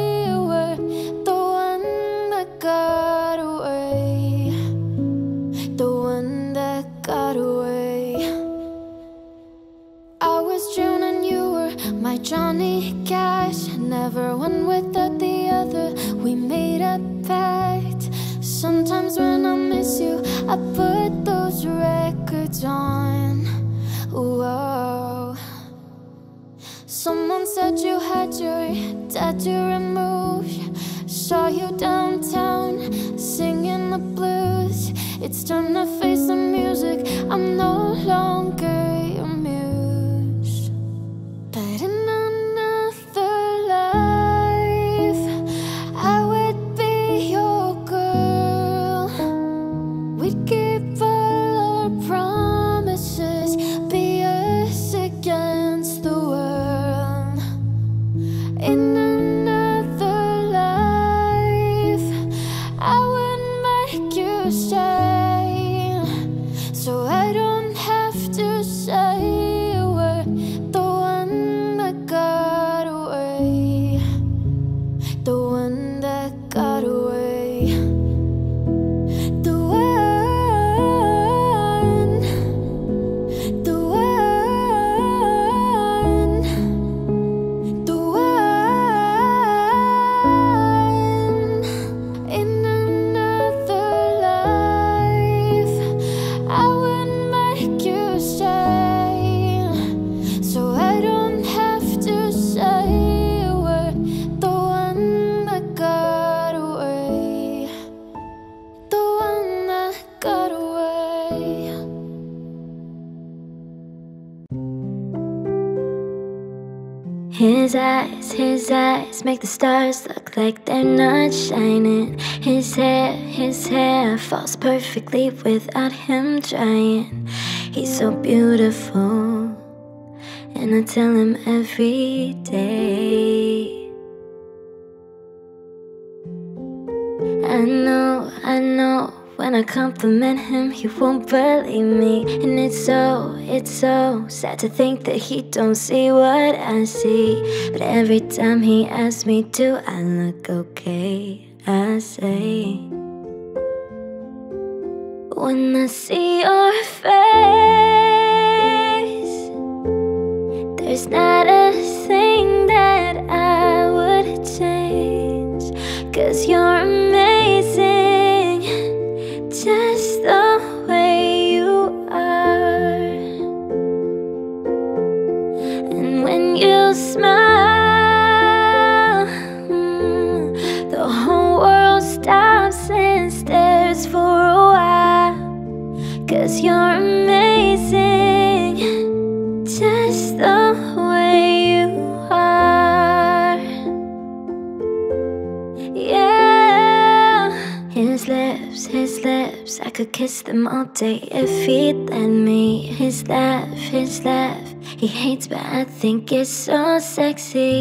Johnny Cash, never one without the other. We made a pact. Sometimes when I miss you, I put those records on. Whoa. Someone said you had your tattoo removed. Saw you downtown singing the blues. It's time to face the music. I'm no longer your muse. But in his eyes, his eyes make the stars look like they're not shining. His hair, his hair falls perfectly without him trying. He's so beautiful, and I tell him every day. I know, I know When I compliment him, he won't believe me. And it's so, it's so sad to think that he don't see what I see. But every time he asks me, do I look okay? I say, when I see your face, there's not a thing that I would change. 'Cause you're amazing just the way you are. And when you smile, mm, the whole world stops and stares for a while. 'Cause you're amazing just the way you are. Yeah. His lips, his lips, I could kiss them all day if he'd let me. His laugh, his laugh, he hates but I think it's so sexy.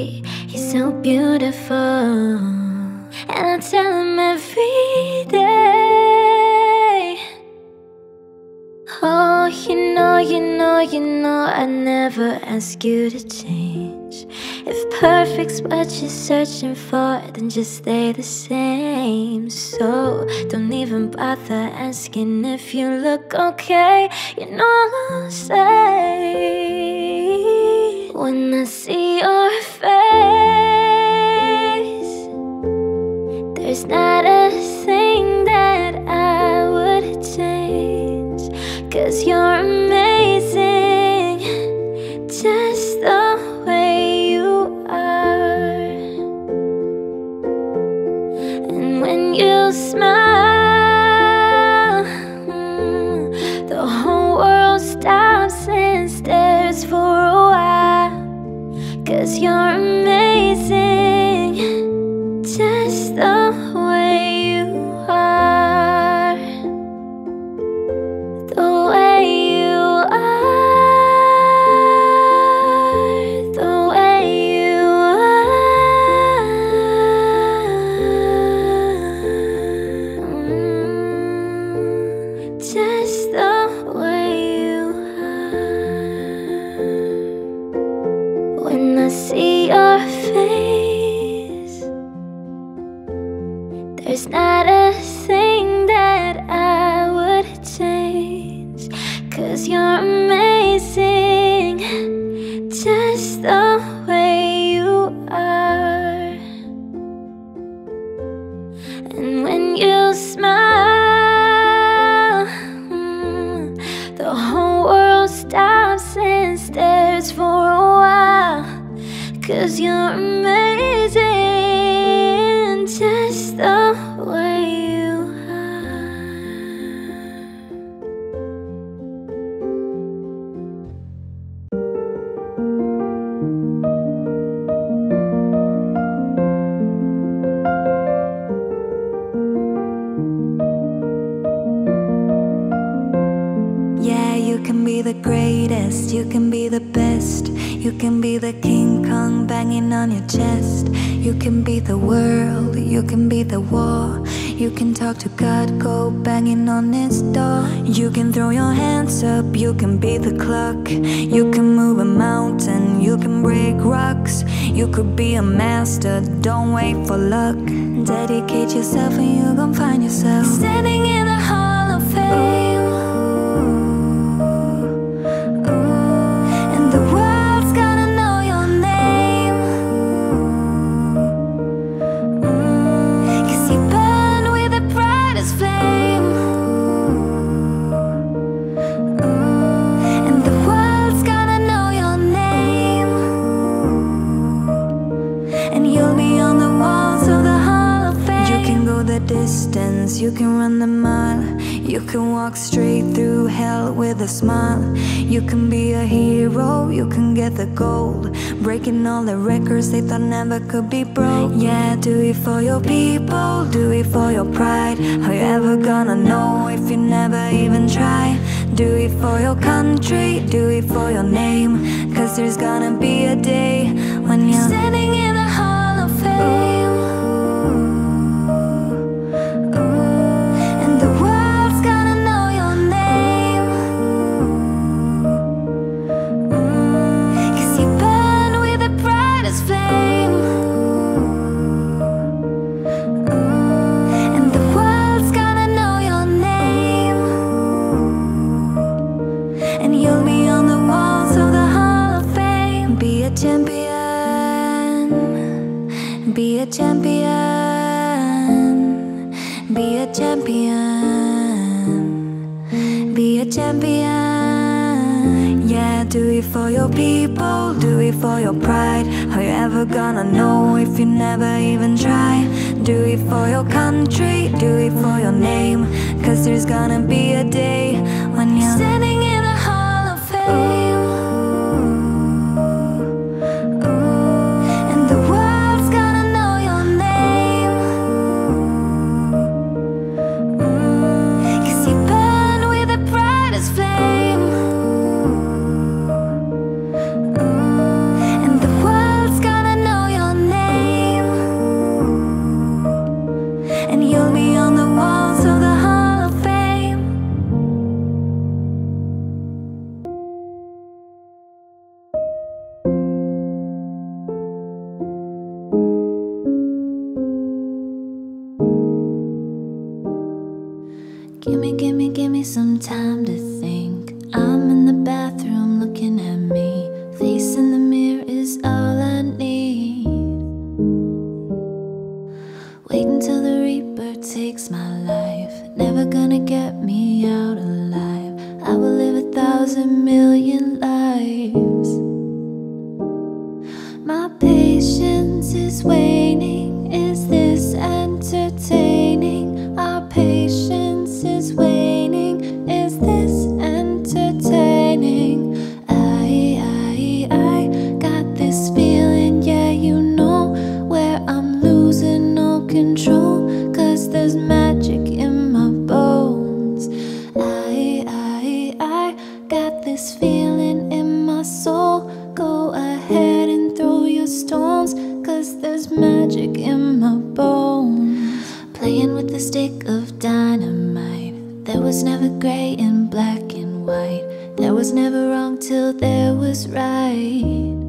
He's so beautiful, and I tell him every day, oh, you know, you know, you know I never ask you to change. If perfect's what you're searching for, then just stay the same. So don't even bother asking if you look okay. You know I'll say, when I see your face, there's not a thing that I would change. 'Cause you're amazing just the way you are. And when you smile, mm, the whole world stops and stares for a while. 'Cause you're amazing just the way you are. The way you are. The way you are. Mm, just the way you are. When I see your face, there's not a thing that I would change. 'Cause you're amazing just the way you are. And when you smile, mm, the whole world stops and stares for a while. 'Cause you're amazing just the way you are. Yeah, you can be the greatest, you can be the best, you can be the King Kong banging on your chest. You can be the world, you can be the war. You can talk to God, go banging on his door. You can throw your hands up, you can beat the clock. You can move a mountain, you can break rocks. You could be a master, don't wait for luck. Dedicate yourself and you gon' find yourself standing in the Hall of Fame. Distance, you can run the mile. You can walk straight through hell with a smile. You can be a hero, you can get the gold, breaking all the records they thought never could be broke. Yeah, do it for your people, do it for your pride. How you ever gonna know if you never even try? Do it for your country, do it for your name. 'Cause there's gonna be a day when you're standing in the Hall of Fame. And the world champion, be a champion. Yeah, do it for your people, do it for your pride. How you ever gonna know if you never even try? Do it for your country, do it for your name, 'cause there's gonna be a day when you're standing in the Hall of Fame. Gimme, gimme, gimme some time to think. I'm in the bathroom looking at me. Face in the mirror is all I need. Wait until the Reaper takes my life. Never gonna get me out alive. I will live a thousand million lives. My patience is waning. Is this entertaining? Our patience is waning, is this entertaining? I, I, I got this feeling, yeah, you know, where I'm losing all control, 'cause there's magic in my bones. I, I, I got this feeling in my soul. Go ahead and throw your stones, 'cause there's magic in my bones. Playing with the stick of dynamite. There was never gray and black and white. There was never wrong till there was right.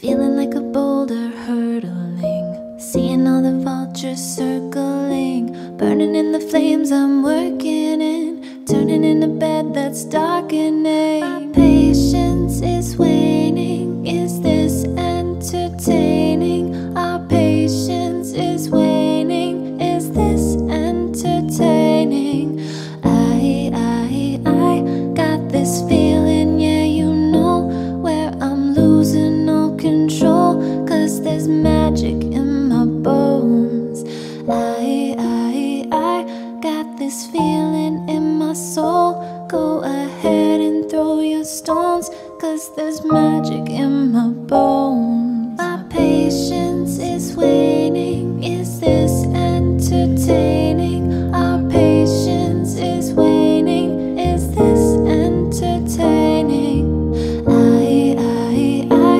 Feeling like a boulder hurtling. Seeing all the vultures circling. Burning in the flames I'm working in. Turning in a bed that's darkening. My patience is waning. Is this entertaining? Our patience is waning. Is this entertaining? I, I, I got this feeling, yeah, you know, where I'm losing all control, 'cause there's magic in my bones. I, I, I got this feeling in my soul. Go ahead and throw your stones, 'cause there's magic in my bones. My patience is waning. Is this entertaining? Our patience is waning. Is this entertaining? I, I, I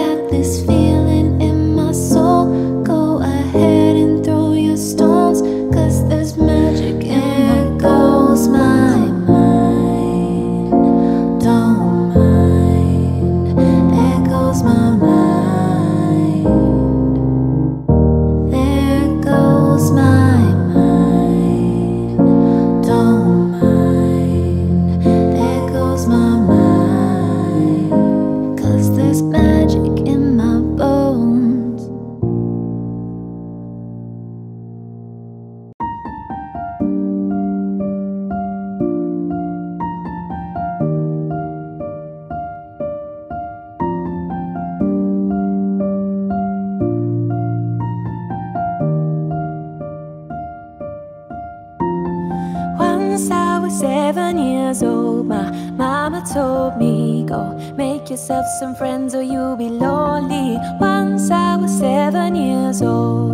got this feeling in my soul. Go ahead and throw your stones, 'cause there's magic in my bones. There goes my mind. Don't yourself some friends or you'll be lonely. Once I was seven years old,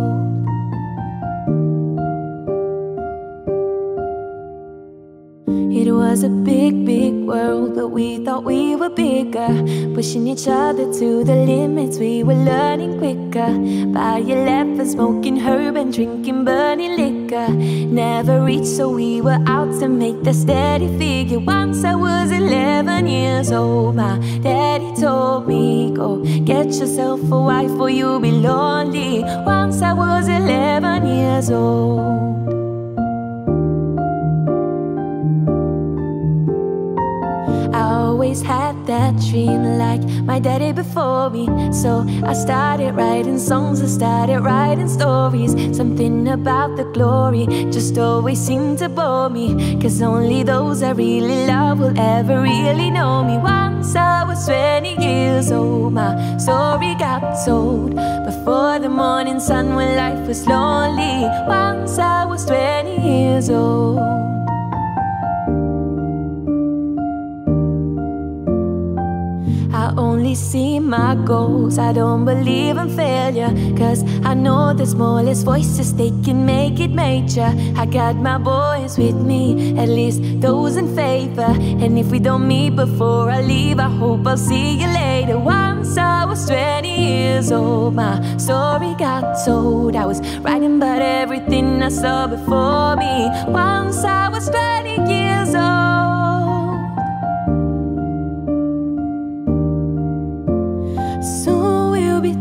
it was a big, big world, but we thought we were bigger, pushing each other to the limits. We were learning quicker. By eleven, smoking herb and drinking burning liquor. Never reached, so we were out to make the steady figure. Once I was eleven years old, my daddy told me, go get yourself a wife or you'll be lonely. Once I was eleven years old. I always had that dream, like my daddy before me. So I started writing songs, I started writing stories. Something about the glory just always seemed to bore me, cause only those I really love will ever really know me. Once I was twenty years old, my story got told before the morning sun, when life was lonely. Once I was twenty years old. I only see my goals, I don't believe in failure, cause I know the smallest voices, they can make it major. I got my boys with me, at least those in favor, and if we don't meet before I leave, I hope I'll see you later. Once I was twenty years old, my story got told. I was writing about everything I saw before me. Once I was twenty years old.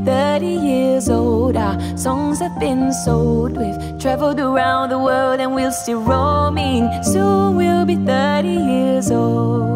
thirty years old, our songs have been sold. We've traveled around the world and we're still roaming. Soon we'll be thirty years old.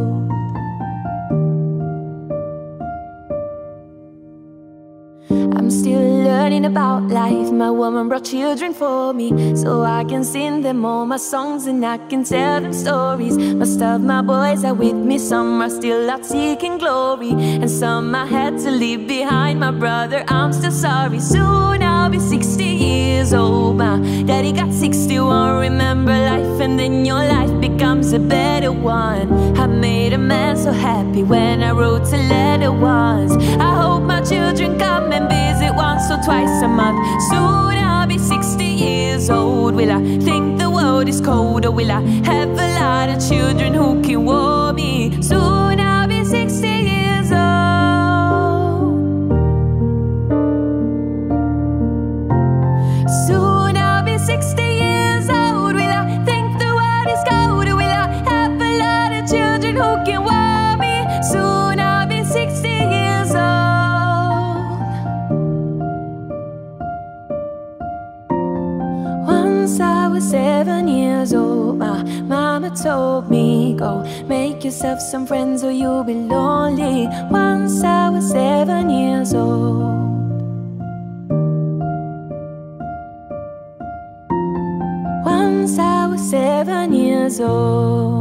I'm still learning about life. My woman brought children for me, so I can sing them all my songs and I can tell them stories. Most of my boys are with me, some are still out seeking glory, and some I had to leave behind. My brother, I'm still sorry. Soon I'll be sixty years old. My daddy got sixty-one. Remember life, and then your life becomes a better one. I made a man so happy when I wrote a letter once. I hope my children come and visit once or twice a month. Soon I'll be sixty years old. Will I think the world is cold, or will I have a lot of children who can warm me? Soon I'll be sixty years old. Soon I'll be sixty years old. Will I think the world is cold, or will I have a lot of children who can warm me? Soon I'll be sixty years old. Once I was seven years old, my mama told me, go make yourself some friends or you'll be lonely. Once I was seven years old. Once I was seven years old.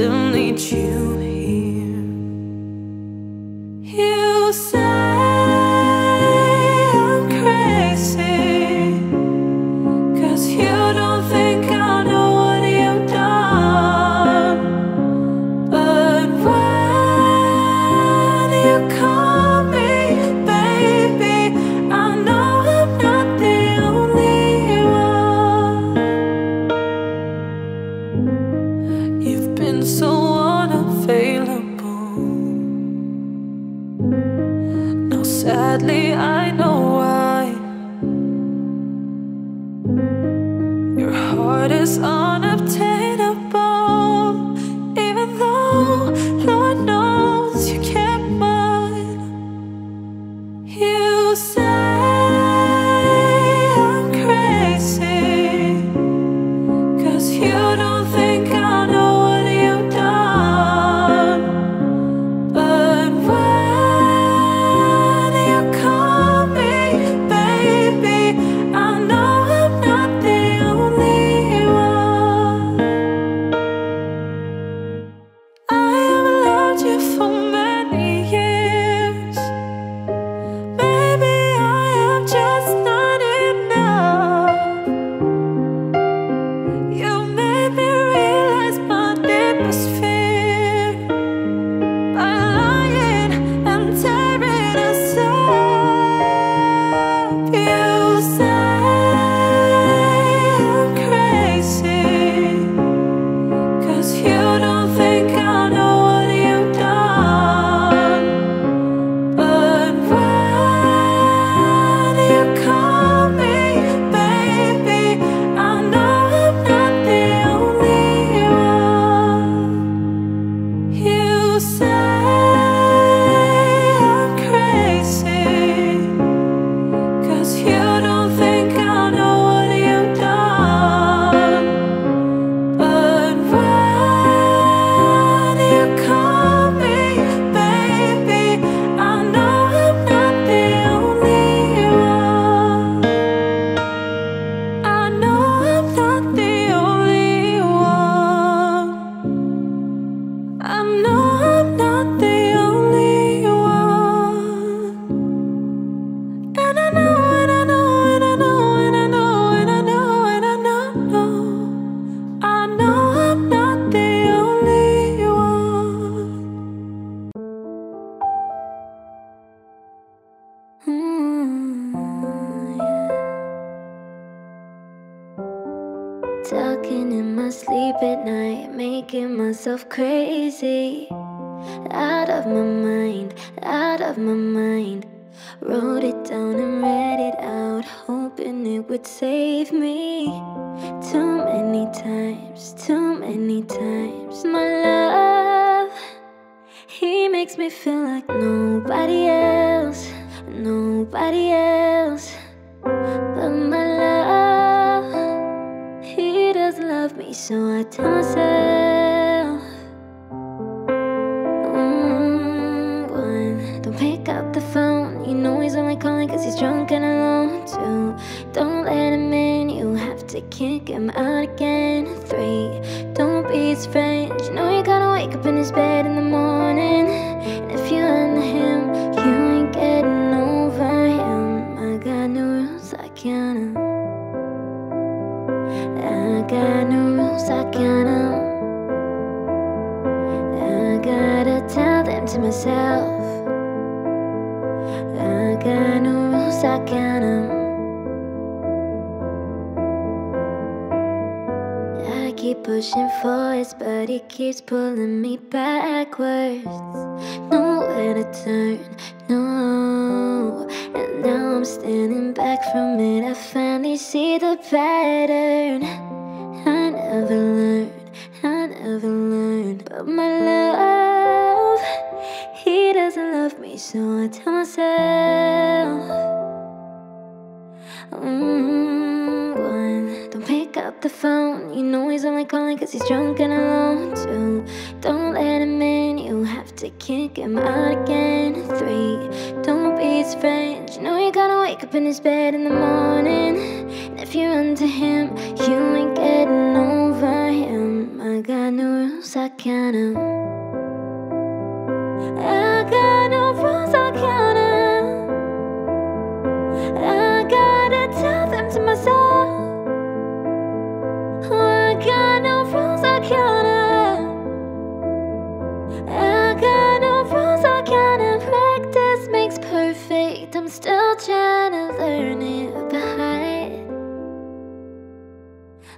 For many years, maybe I Talking in my sleep at night, making myself crazy. Out of my mind, out of my mind. Wrote it down and read it out, hoping it would save me. Too many times, too many times. My love, he makes me feel like nobody else, nobody else. But my love, he does love me, so I tell myself. mm, One, don't pick up the phone, you know he's only calling cause he's drunk and alone. Two, don't let him in, you have to kick him out again. Three, don't be his friend, you know you gotta wake up in his bed in the morning. And if you under him, you ain't getting over him. I got no rules, I count 'em. I got no rules, I count 'em. I gotta tell them to myself. I got no rules, I count 'em. I keep pushing forwards, but he keeps pulling me backwards. Nowhere to turn, no. And now I'm standing back from it. I finally see the pattern. I never learned, I never learned. But my love, he doesn't love me, so I tell myself. mm, One, don't pick up the phone, you know he's only calling cause he's drunk and alone. Two, don't let him in, you have to kick him out again. Three, don't be his friend, you know you gotta wake up in his bed in the morning. And if you run to him, you ain't getting over him. I got no rules, I count 'em. I got no rules, I count 'em. I gotta tell them to myself. I got no rules, I count 'em. I got no rules, I count 'em. Practice makes perfect, I'm still trying to learn it by heart.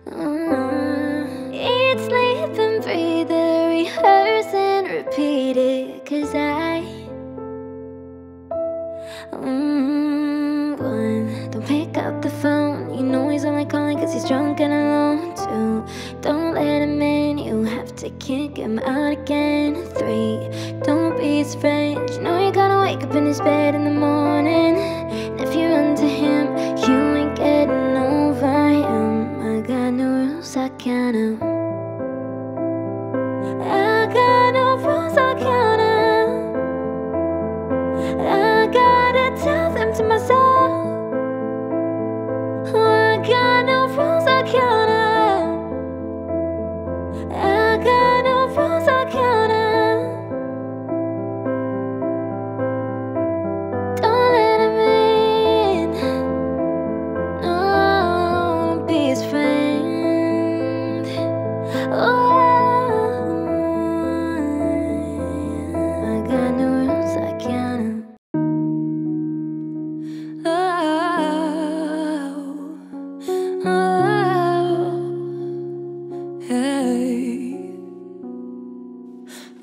mm. Eat, sleep and breathe it, rehearse and repeat it. Cause I mm, One, don't pick up the phone, you know he's only calling cause he's drunk and alone. Don't let him in, you have to kick him out again. Three, don't be his friend, you know you gotta wake up in his bed in the morning. And if you run to him, you ain't getting over him. I got no rules, I count 'em. I got no rules, I count 'em. I gotta tell them to myself. I got no rules, I count 'em. I got no rules, I count 'em. Don't let him in, no, don't be his friend. Oh, I got no rules, I count 'em. Oh, oh, hey.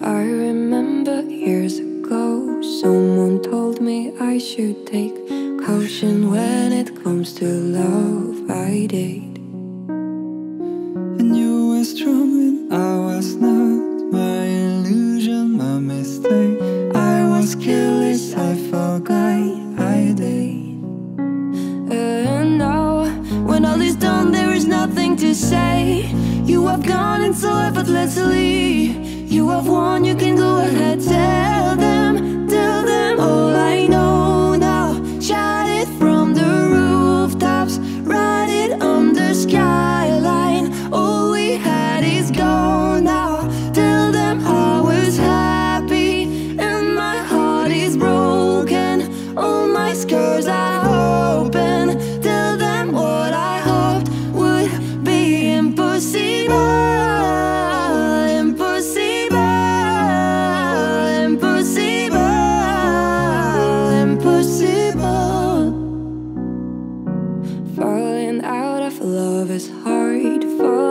I remember years ago, someone told me I should take caution when it comes to love. I did. And you were strong and I was not. My illusion, my mistake. I was careless, I forgot I did. And now, when all is done, there is nothing to say. You have gone and so effortlessly. You have won, you can go ahead, tell them, tell them all I know now. Shout it from the rooftops, write it on the skyline. All we had is gone now. Tell them I was happy and my heart is broken. All my scars are open. Tell them what I hoped would be impossible. Falling out of love is hard. Fall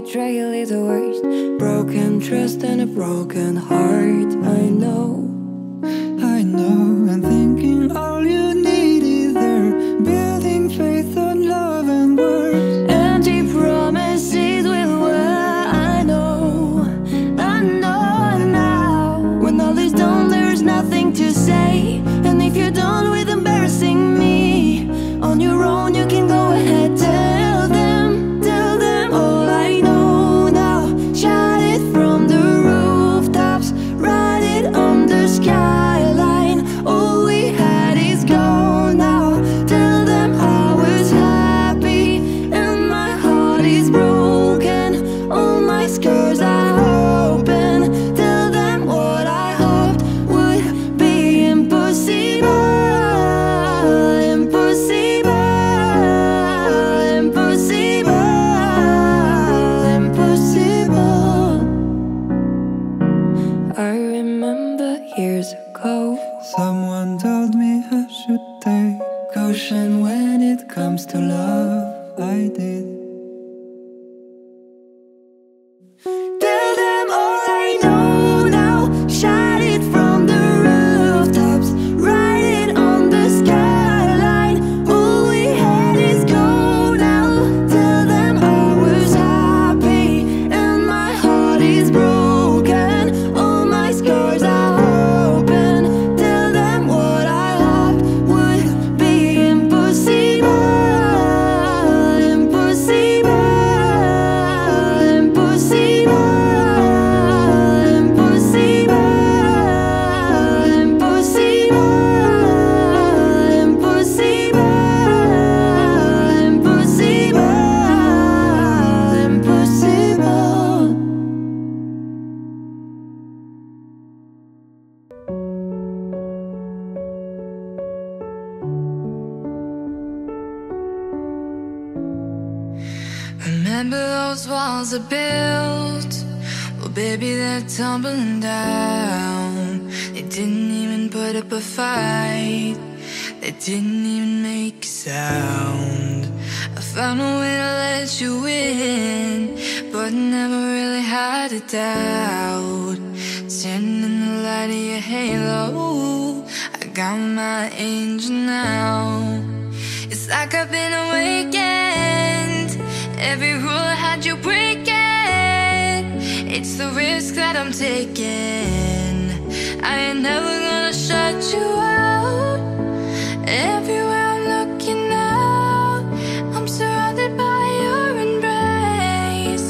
betrayal is the worst. Broken trust and a broken heart. I know, I know. I'm thinking all you need is there. Building faith on love and words. Empty promises will wear. I know, I know now. When all is done, there's nothing to say. And if you're done with embarrassing me, on your own you can go ahead. Tell them, tell them all I know now. Shout it from the rooftops, write it on the skyline. All we had is gone now. Tell them I was happy and my heart is broken. All my scars are open. Tell them what I hoped would be impossible. Impossible. Years ago, someone told me I should take caution when it comes to love. I did. Tell them all I know now. Shout it from the rooftops, write it on the skyline. All we had is gone now. Tell them I was happy and my heart is broken. All my scars are remember those walls I built. Well, baby, they're tumbling down. They didn't even put up a fight. They didn't even make a sound. I found a way to let you in, but never really had a doubt. Turning in the light of your halo, I got my angel now. It's like I've been awakened. Every rule I had you breaking. It's the risk that I'm taking. I ain't never gonna shut you out. Everywhere I'm looking out, I'm surrounded by your embrace.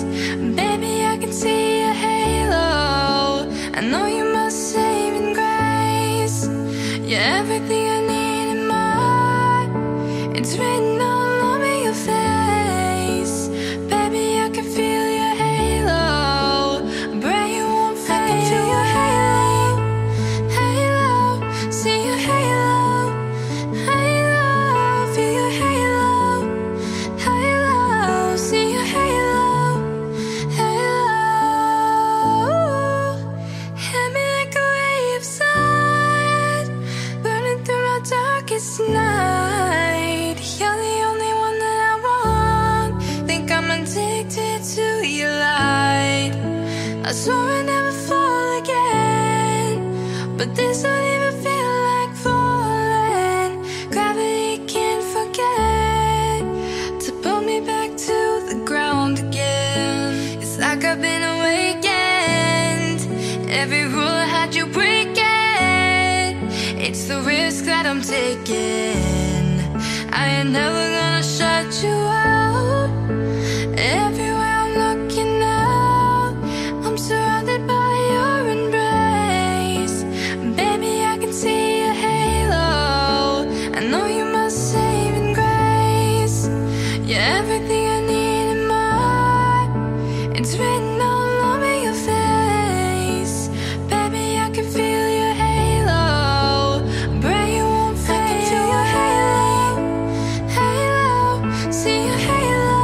Baby, I can see a halo. I know you my saving grace. You're everything I need in my heart. It's written on. I swore I'd never fall again, but this don't even feel like falling. Gravity can't forget to pull me back to the ground again. It's like I've been awakened. Every rule I had you breaking. It's the risk that I'm taking. I ain't never gonna shut you out. Every see your halo.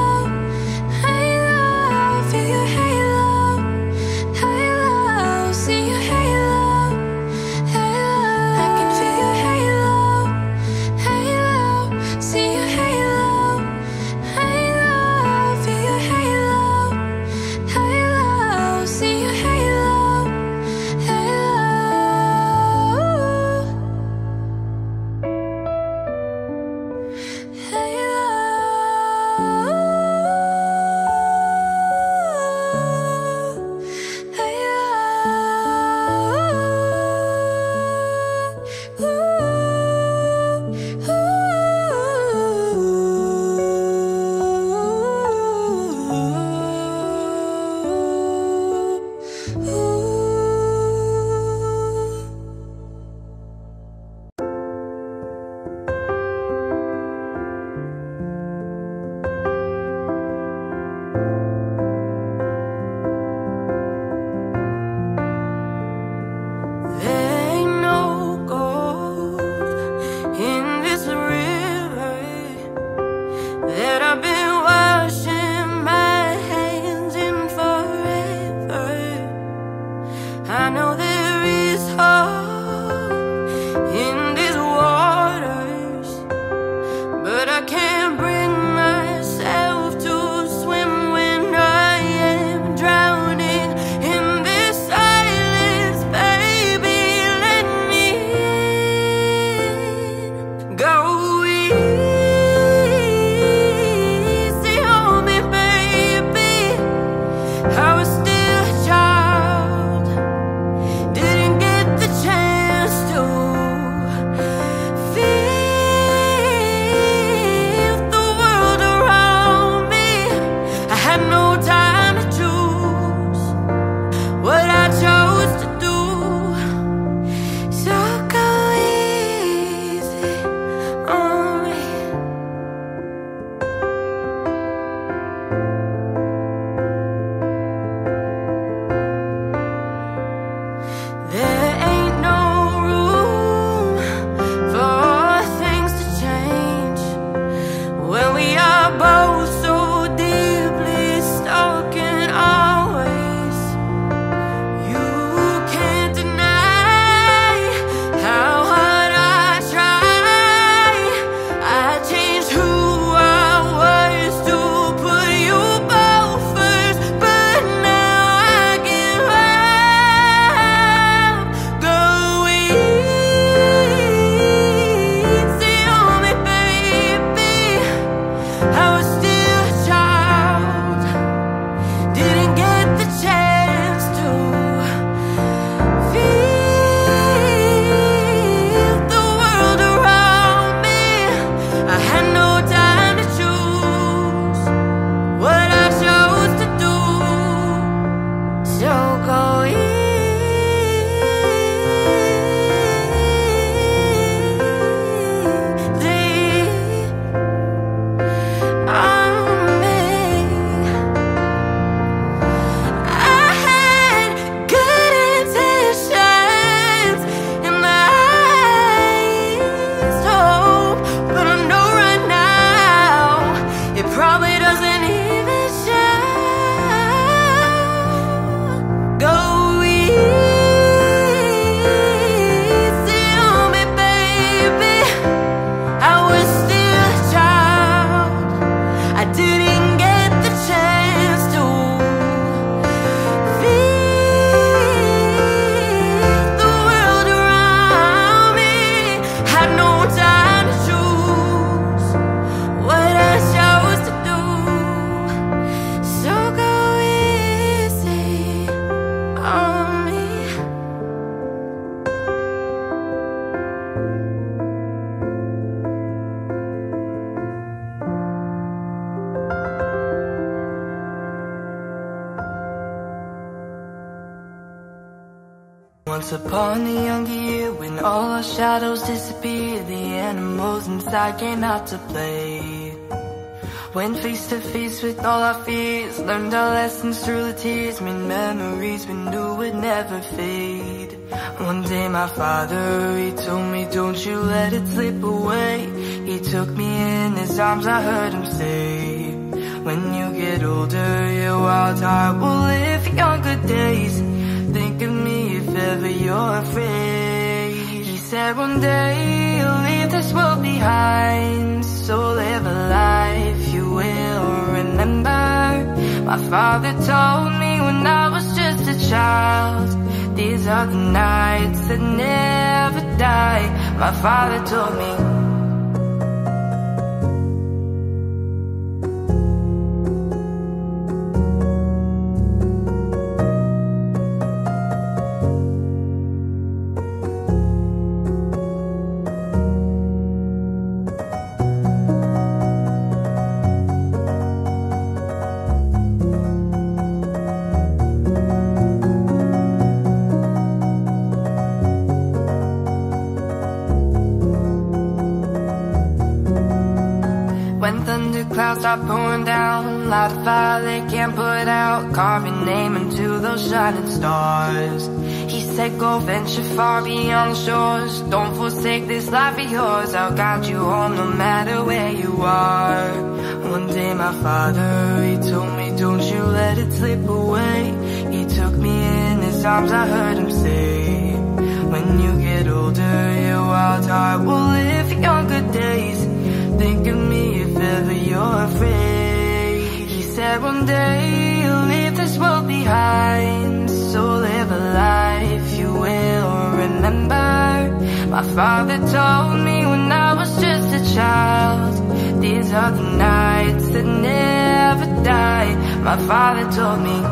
Once upon a younger year, when all our shadows disappeared, the animals inside came out to play. Went face to face with all our fears, learned our lessons through the tears, made memories we knew would never fade. One day my father, he told me, don't you let it slip away. He took me in his arms, I heard him say, when you get older, your wild heart will live younger days. Think of me if ever you're afraid. He said one day you'll leave this world behind, so live a life you will remember. My father told me when I was just a child, these are the nights that never die. My father told me. Clouds are pouring down, light a fire they can't put out, carve your name into those shining stars. He said go venture far beyond shores, don't forsake this life of yours, I'll guide you home no matter where you are. One day my father, he told me, don't you let it slip away. He took me in his arms, I heard him say, when you get older, your wild heart will live younger days. Think of me if ever you're afraid. He said one day you'll leave this world behind, so live a life you will remember. My father told me when I was just a child, these are the nights that never die. My father told me.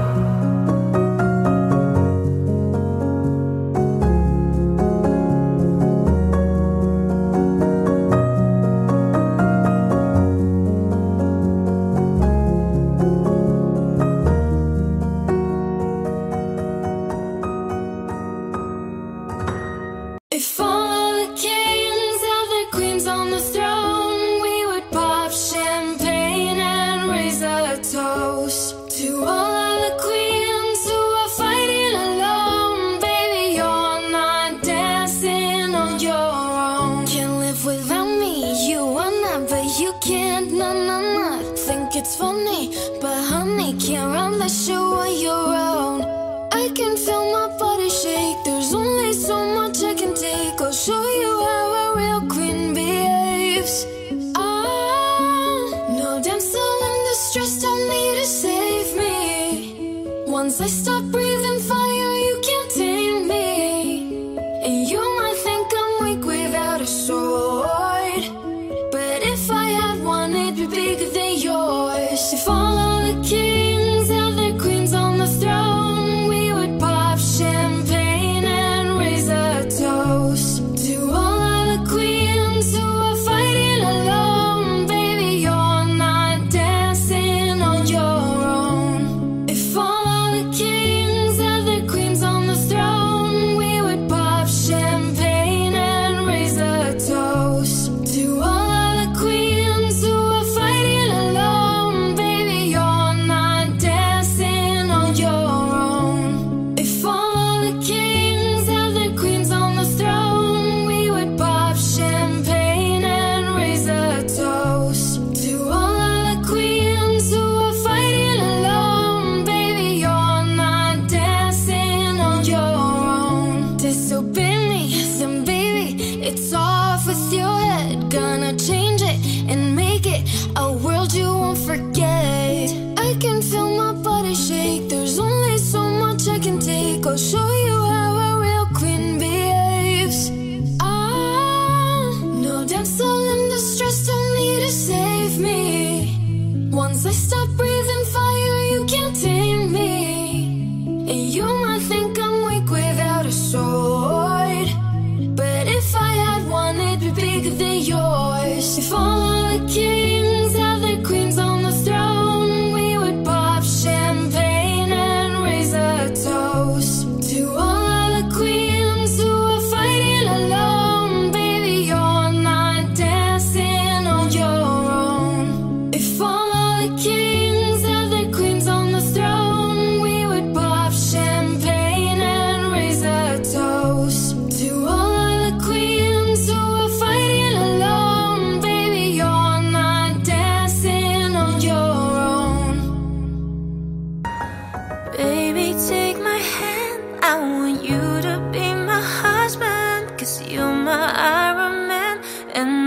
Queen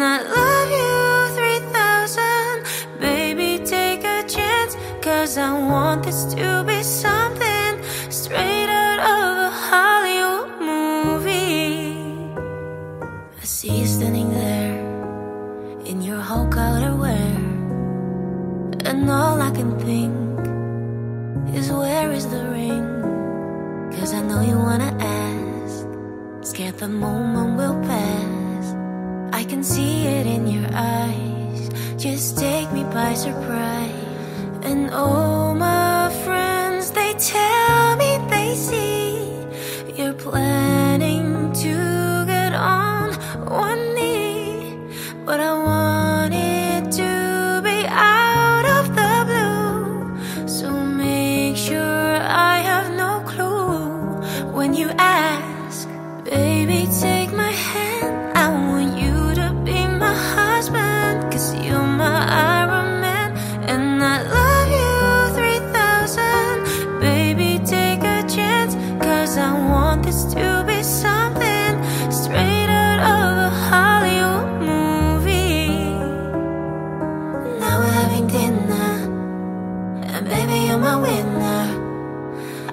not love you three thousand. Baby, take a chance, cause I want this to be something straight out of a Hollywood movie. I see you standing there in your whole color wear, and all I can think is, where is the ring? Cause I know you wanna ask, scared the moment will pass. I can see it in your eyes, just take me by surprise. And all my friends, they tell me they see you're planning to get on one knee, but I want it to be out of the blue, so make sure I have no clue. When you ask, baby, take my hand, I want you to be my husband, cause you're my Iron Man, and I love to be something straight out of a Hollywood movie. Now we're having dinner, and baby, you're my winner.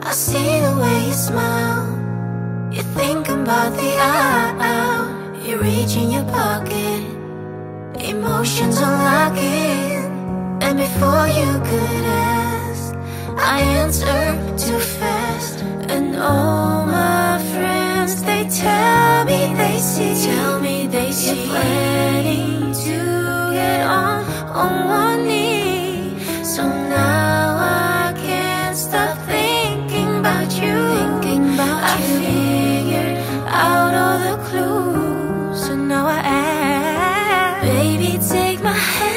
I see the way you smile, you're thinking about the hour. You reach in your pocket, emotions unlocking, and before you could ask, I answered too fast. And all my friends, they tell me they see, tell me they see you're planning to get on on one knee. So now I can't stop thinking about you. Thinking about I you. Figured out all the clues, so now I ask, baby, take my hand.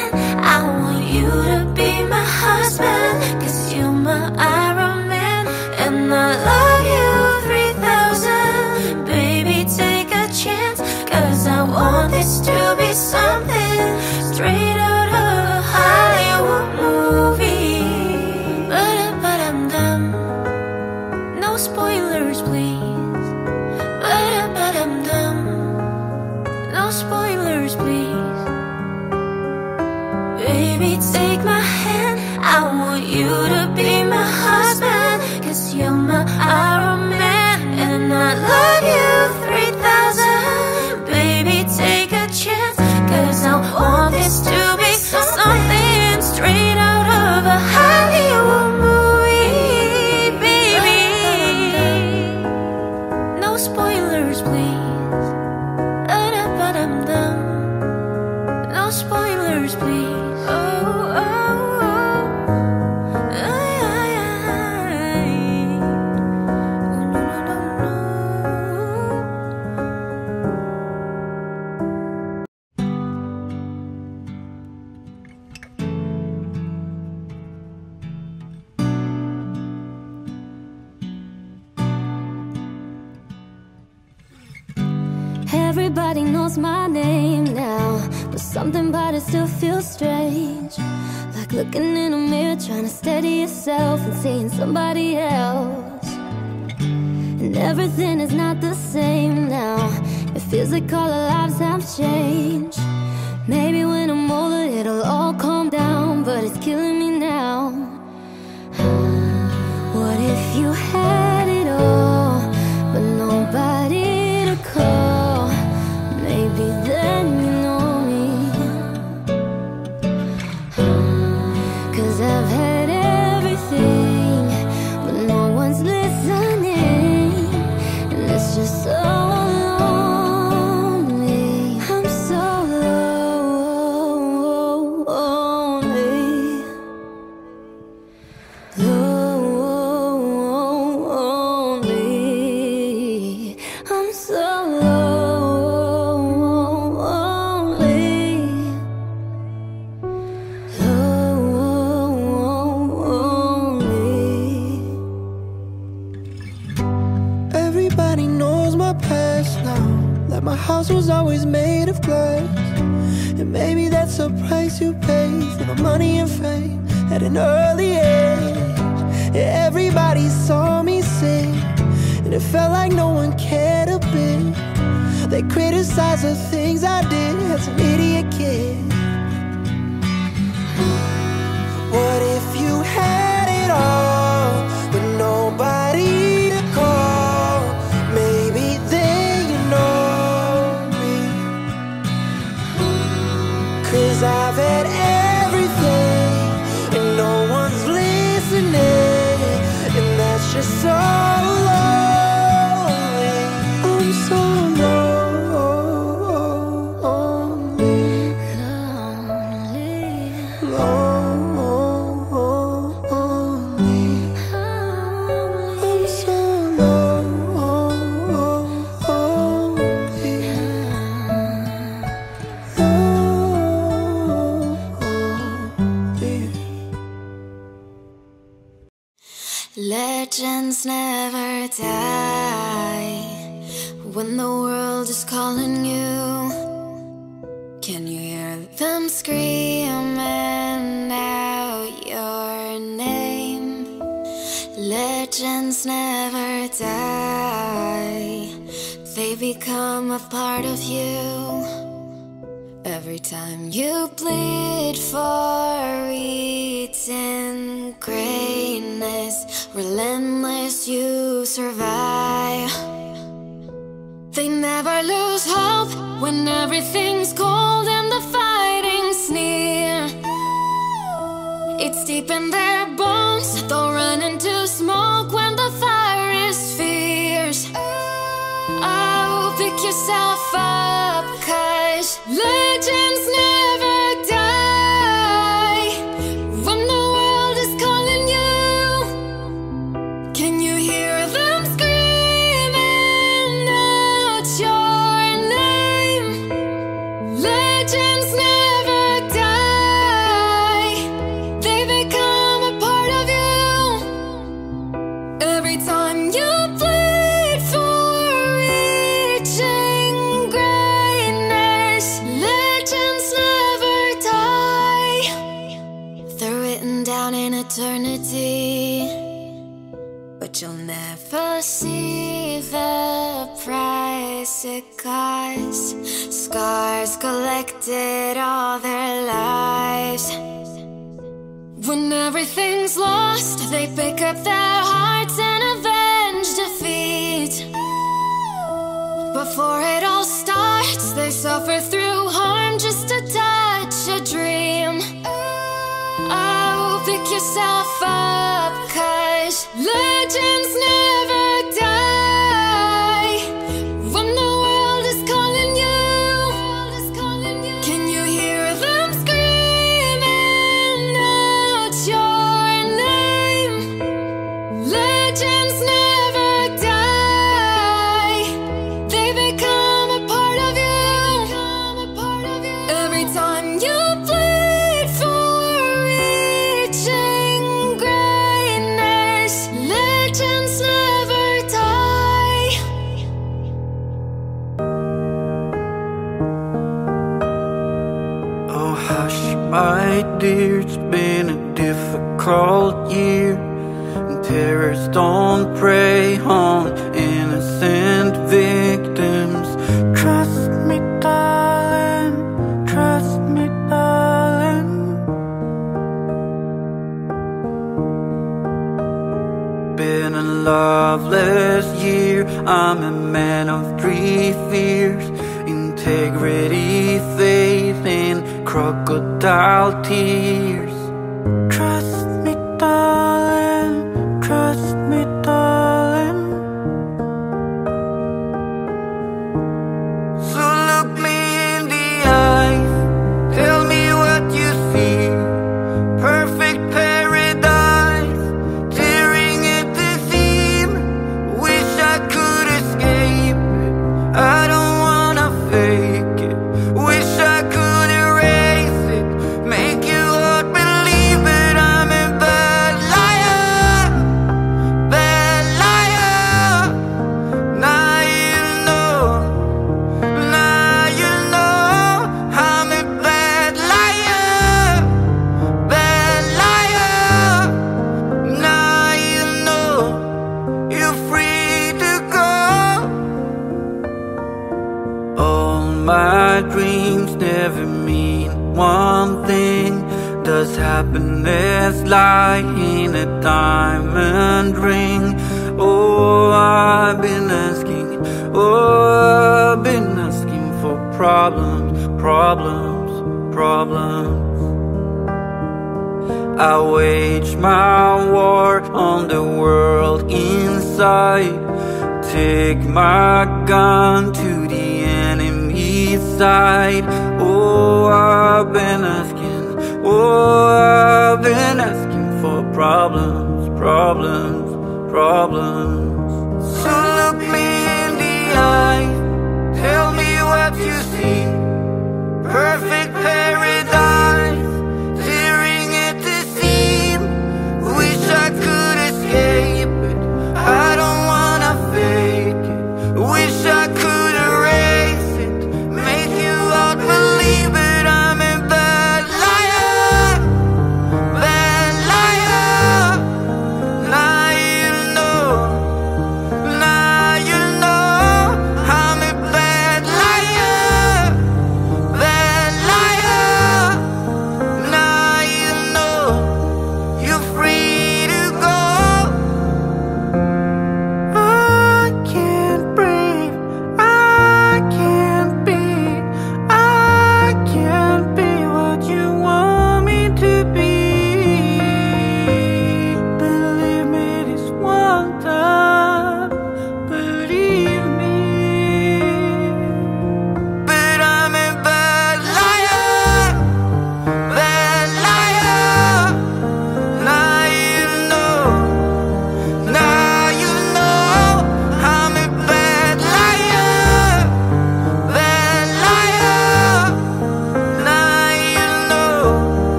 I want you to be my husband, cause you're my Iron Man, and I love. Want this to be something straight out of a Hollywood movie. But, but I'm dumb, no spoilers please. But, but I'm dumb, no spoilers please. Baby, take my hand, I want you to be my husband, cause you're my Iron Man, and I love you three thousand. Take a chance, cause I want this to be something straight out of a Hollywood movie, baby. No spoilers, please. Ba-da-ba-dum-dum. No spoilers, please. Oh, oh. Everybody knows my name now, but something about it still feels strange. Like looking in a mirror, trying to steady yourself and seeing somebody else. And everything is not the same now. It feels like all our lives have changed. Maybe when I'm older it'll all calm down, but it's killing me now. What if you had it all, but nobody to call? Maybe then you know me, cause I've had everything, but no one's listening, and it's just so lonely. I'm so lonely, lonely. I'm so lonely. My house was always made of glass, and maybe that's the price you pay for the money and fame at an early age. Everybody saw me sing, and it felt like no one cared a bit. They criticized the things I did as an idiot. 'Cause I've had everything and no one's listening, and that's just so lonely. I'm so lonely, lonely, lonely. Legends never die. When the world is calling you, can you hear them screaming out your name? Legends never die. They become a part of you. Every time you plead for eating greatness, relentless, you survive. They never lose hope when everything's cold and the fighting's near. It's deep in their bones, they'll run into smoke when the fire is fierce. Oh, pick yourself up, 'cause legends never eternity, but you'll never see the price it costs. Scars collected all their lives. When everything's lost, they pick up their hearts and avenge defeat. Before it all starts, they suffer through harm just to touch a dream. Oh, pick yourself up, 'cause legends never die. When the world is calling you, can you hear them screaming out your name? Legends never die. They become a part of you. Every time you plead for my dear, it's been a difficult year, and terrorists don't prey on innocent victims. Trust me, darling, trust me, darling. Been a loveless year, I'm a man of three fears: integrity, faith, and crocodile tears. Trust me, darling, trust me, darling. So look me in the eyes, tell me what you see. Perfect paradise, tearing at the seam. Wish I could escape it, I don't fake it. Wish I could erase it, make you all believe it. I'm a bad liar, bad liar. Now you know, now you know. I'm a bad liar, bad liar. Now you know, you're free to go. My dreams never mean one thing. Does happiness lie in a diamond ring? Oh, I've been asking, oh, I've been asking for problems, problems, problems. I wage my war on the world inside. Take my gun to the enemy's side. Oh, I've been asking, oh, I've been asking for problems, problems, problems.